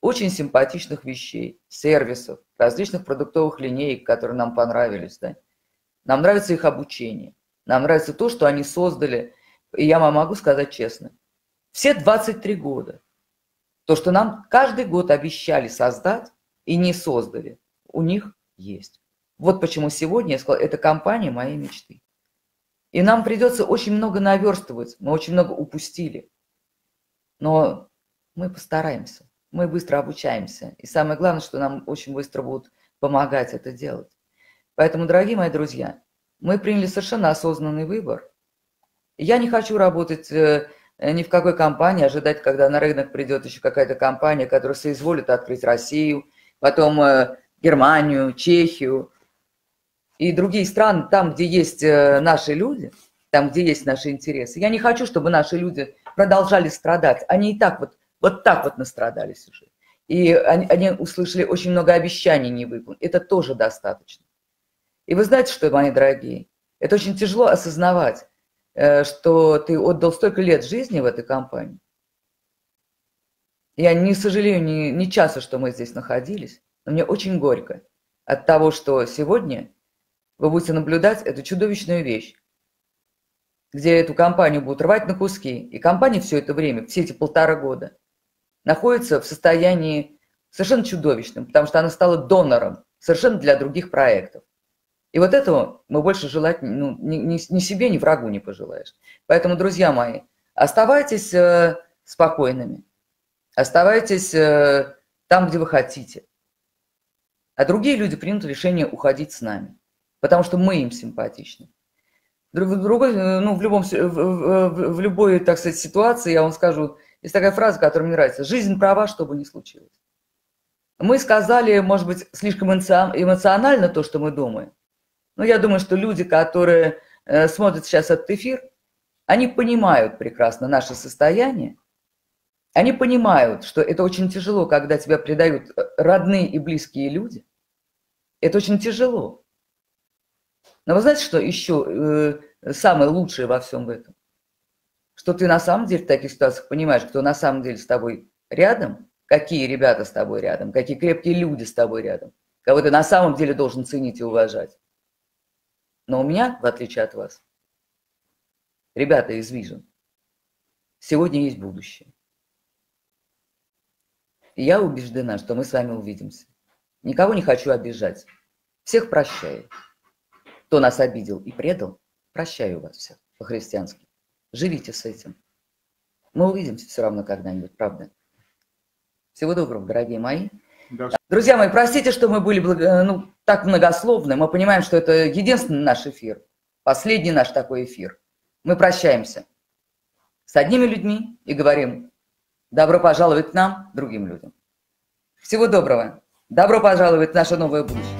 очень симпатичных вещей, сервисов, различных продуктовых линеек, которые нам понравились, да? Нам нравится их обучение, нам нравится то, что они создали, и я вам могу сказать честно, все 23 года, то, что нам каждый год обещали создать и не создали, у них есть. Вот почему сегодня я сказала, это компания моей мечты. И нам придется очень много наверстывать, мы очень много упустили, но мы постараемся, мы быстро обучаемся, и самое главное, что нам очень быстро будут помогать это делать. Поэтому, дорогие мои друзья, мы приняли совершенно осознанный выбор. Я не хочу работать ни в какой компании, ожидать, когда на рынок придет еще какая-то компания, которая соизволит открыть Россию, потом Германию, Чехию и другие страны, там, где есть наши люди, там, где есть наши интересы. Я не хочу, чтобы наши люди продолжали страдать. Они и так вот так настрадались уже. И они услышали очень много обещаний невыполненных. Это тоже достаточно. И вы знаете, что, мои дорогие, это очень тяжело осознавать, что ты отдал столько лет жизни в этой компании. Я не сожалею ни часа, что мы здесь находились, но мне очень горько от того, что сегодня вы будете наблюдать эту чудовищную вещь, где эту компанию будут рвать на куски, и компания все это время, все эти 1,5 года, находится в состоянии совершенно чудовищном, потому что она стала донором совершенно для других проектов. И вот этого мы больше желать ни себе, ни врагу не пожелаешь. Поэтому, друзья мои, оставайтесь спокойными, оставайтесь там, где вы хотите. А другие люди примут решение уходить с нами, потому что мы им симпатичны. В любой, так сказать, ситуации, я вам скажу, есть такая фраза, которая мне нравится. «Жизнь права, что бы ни случилось». Мы сказали, может быть, слишком эмоционально то, что мы думаем. Но я думаю, что люди, которые смотрят сейчас этот эфир, они понимают прекрасно наше состояние, они понимают, что это очень тяжело, когда тебя предают родные и близкие люди. Это очень тяжело. Но вы знаете, что еще самое лучшее во всем этом? Что ты на самом деле в таких ситуациях понимаешь, кто на самом деле с тобой рядом, какие ребята с тобой рядом, какие крепкие люди с тобой рядом, кого ты на самом деле должен ценить и уважать. Но у меня, в отличие от вас, ребята из Vision, сегодня есть будущее. И я убеждена, что мы с вами увидимся. Никого не хочу обижать. Всех прощаю. Кто нас обидел и предал, прощаю вас всех по-христиански. Живите с этим. Мы увидимся все равно когда-нибудь, правда? Всего доброго, дорогие мои. Да. Друзья мои, простите, что мы были так многословны. Мы понимаем, что это единственный наш эфир, последний наш такой эфир. Мы прощаемся с одними людьми и говорим «Добро пожаловать к нам, другим людям». Всего доброго. Добро пожаловать в наше новое будущее.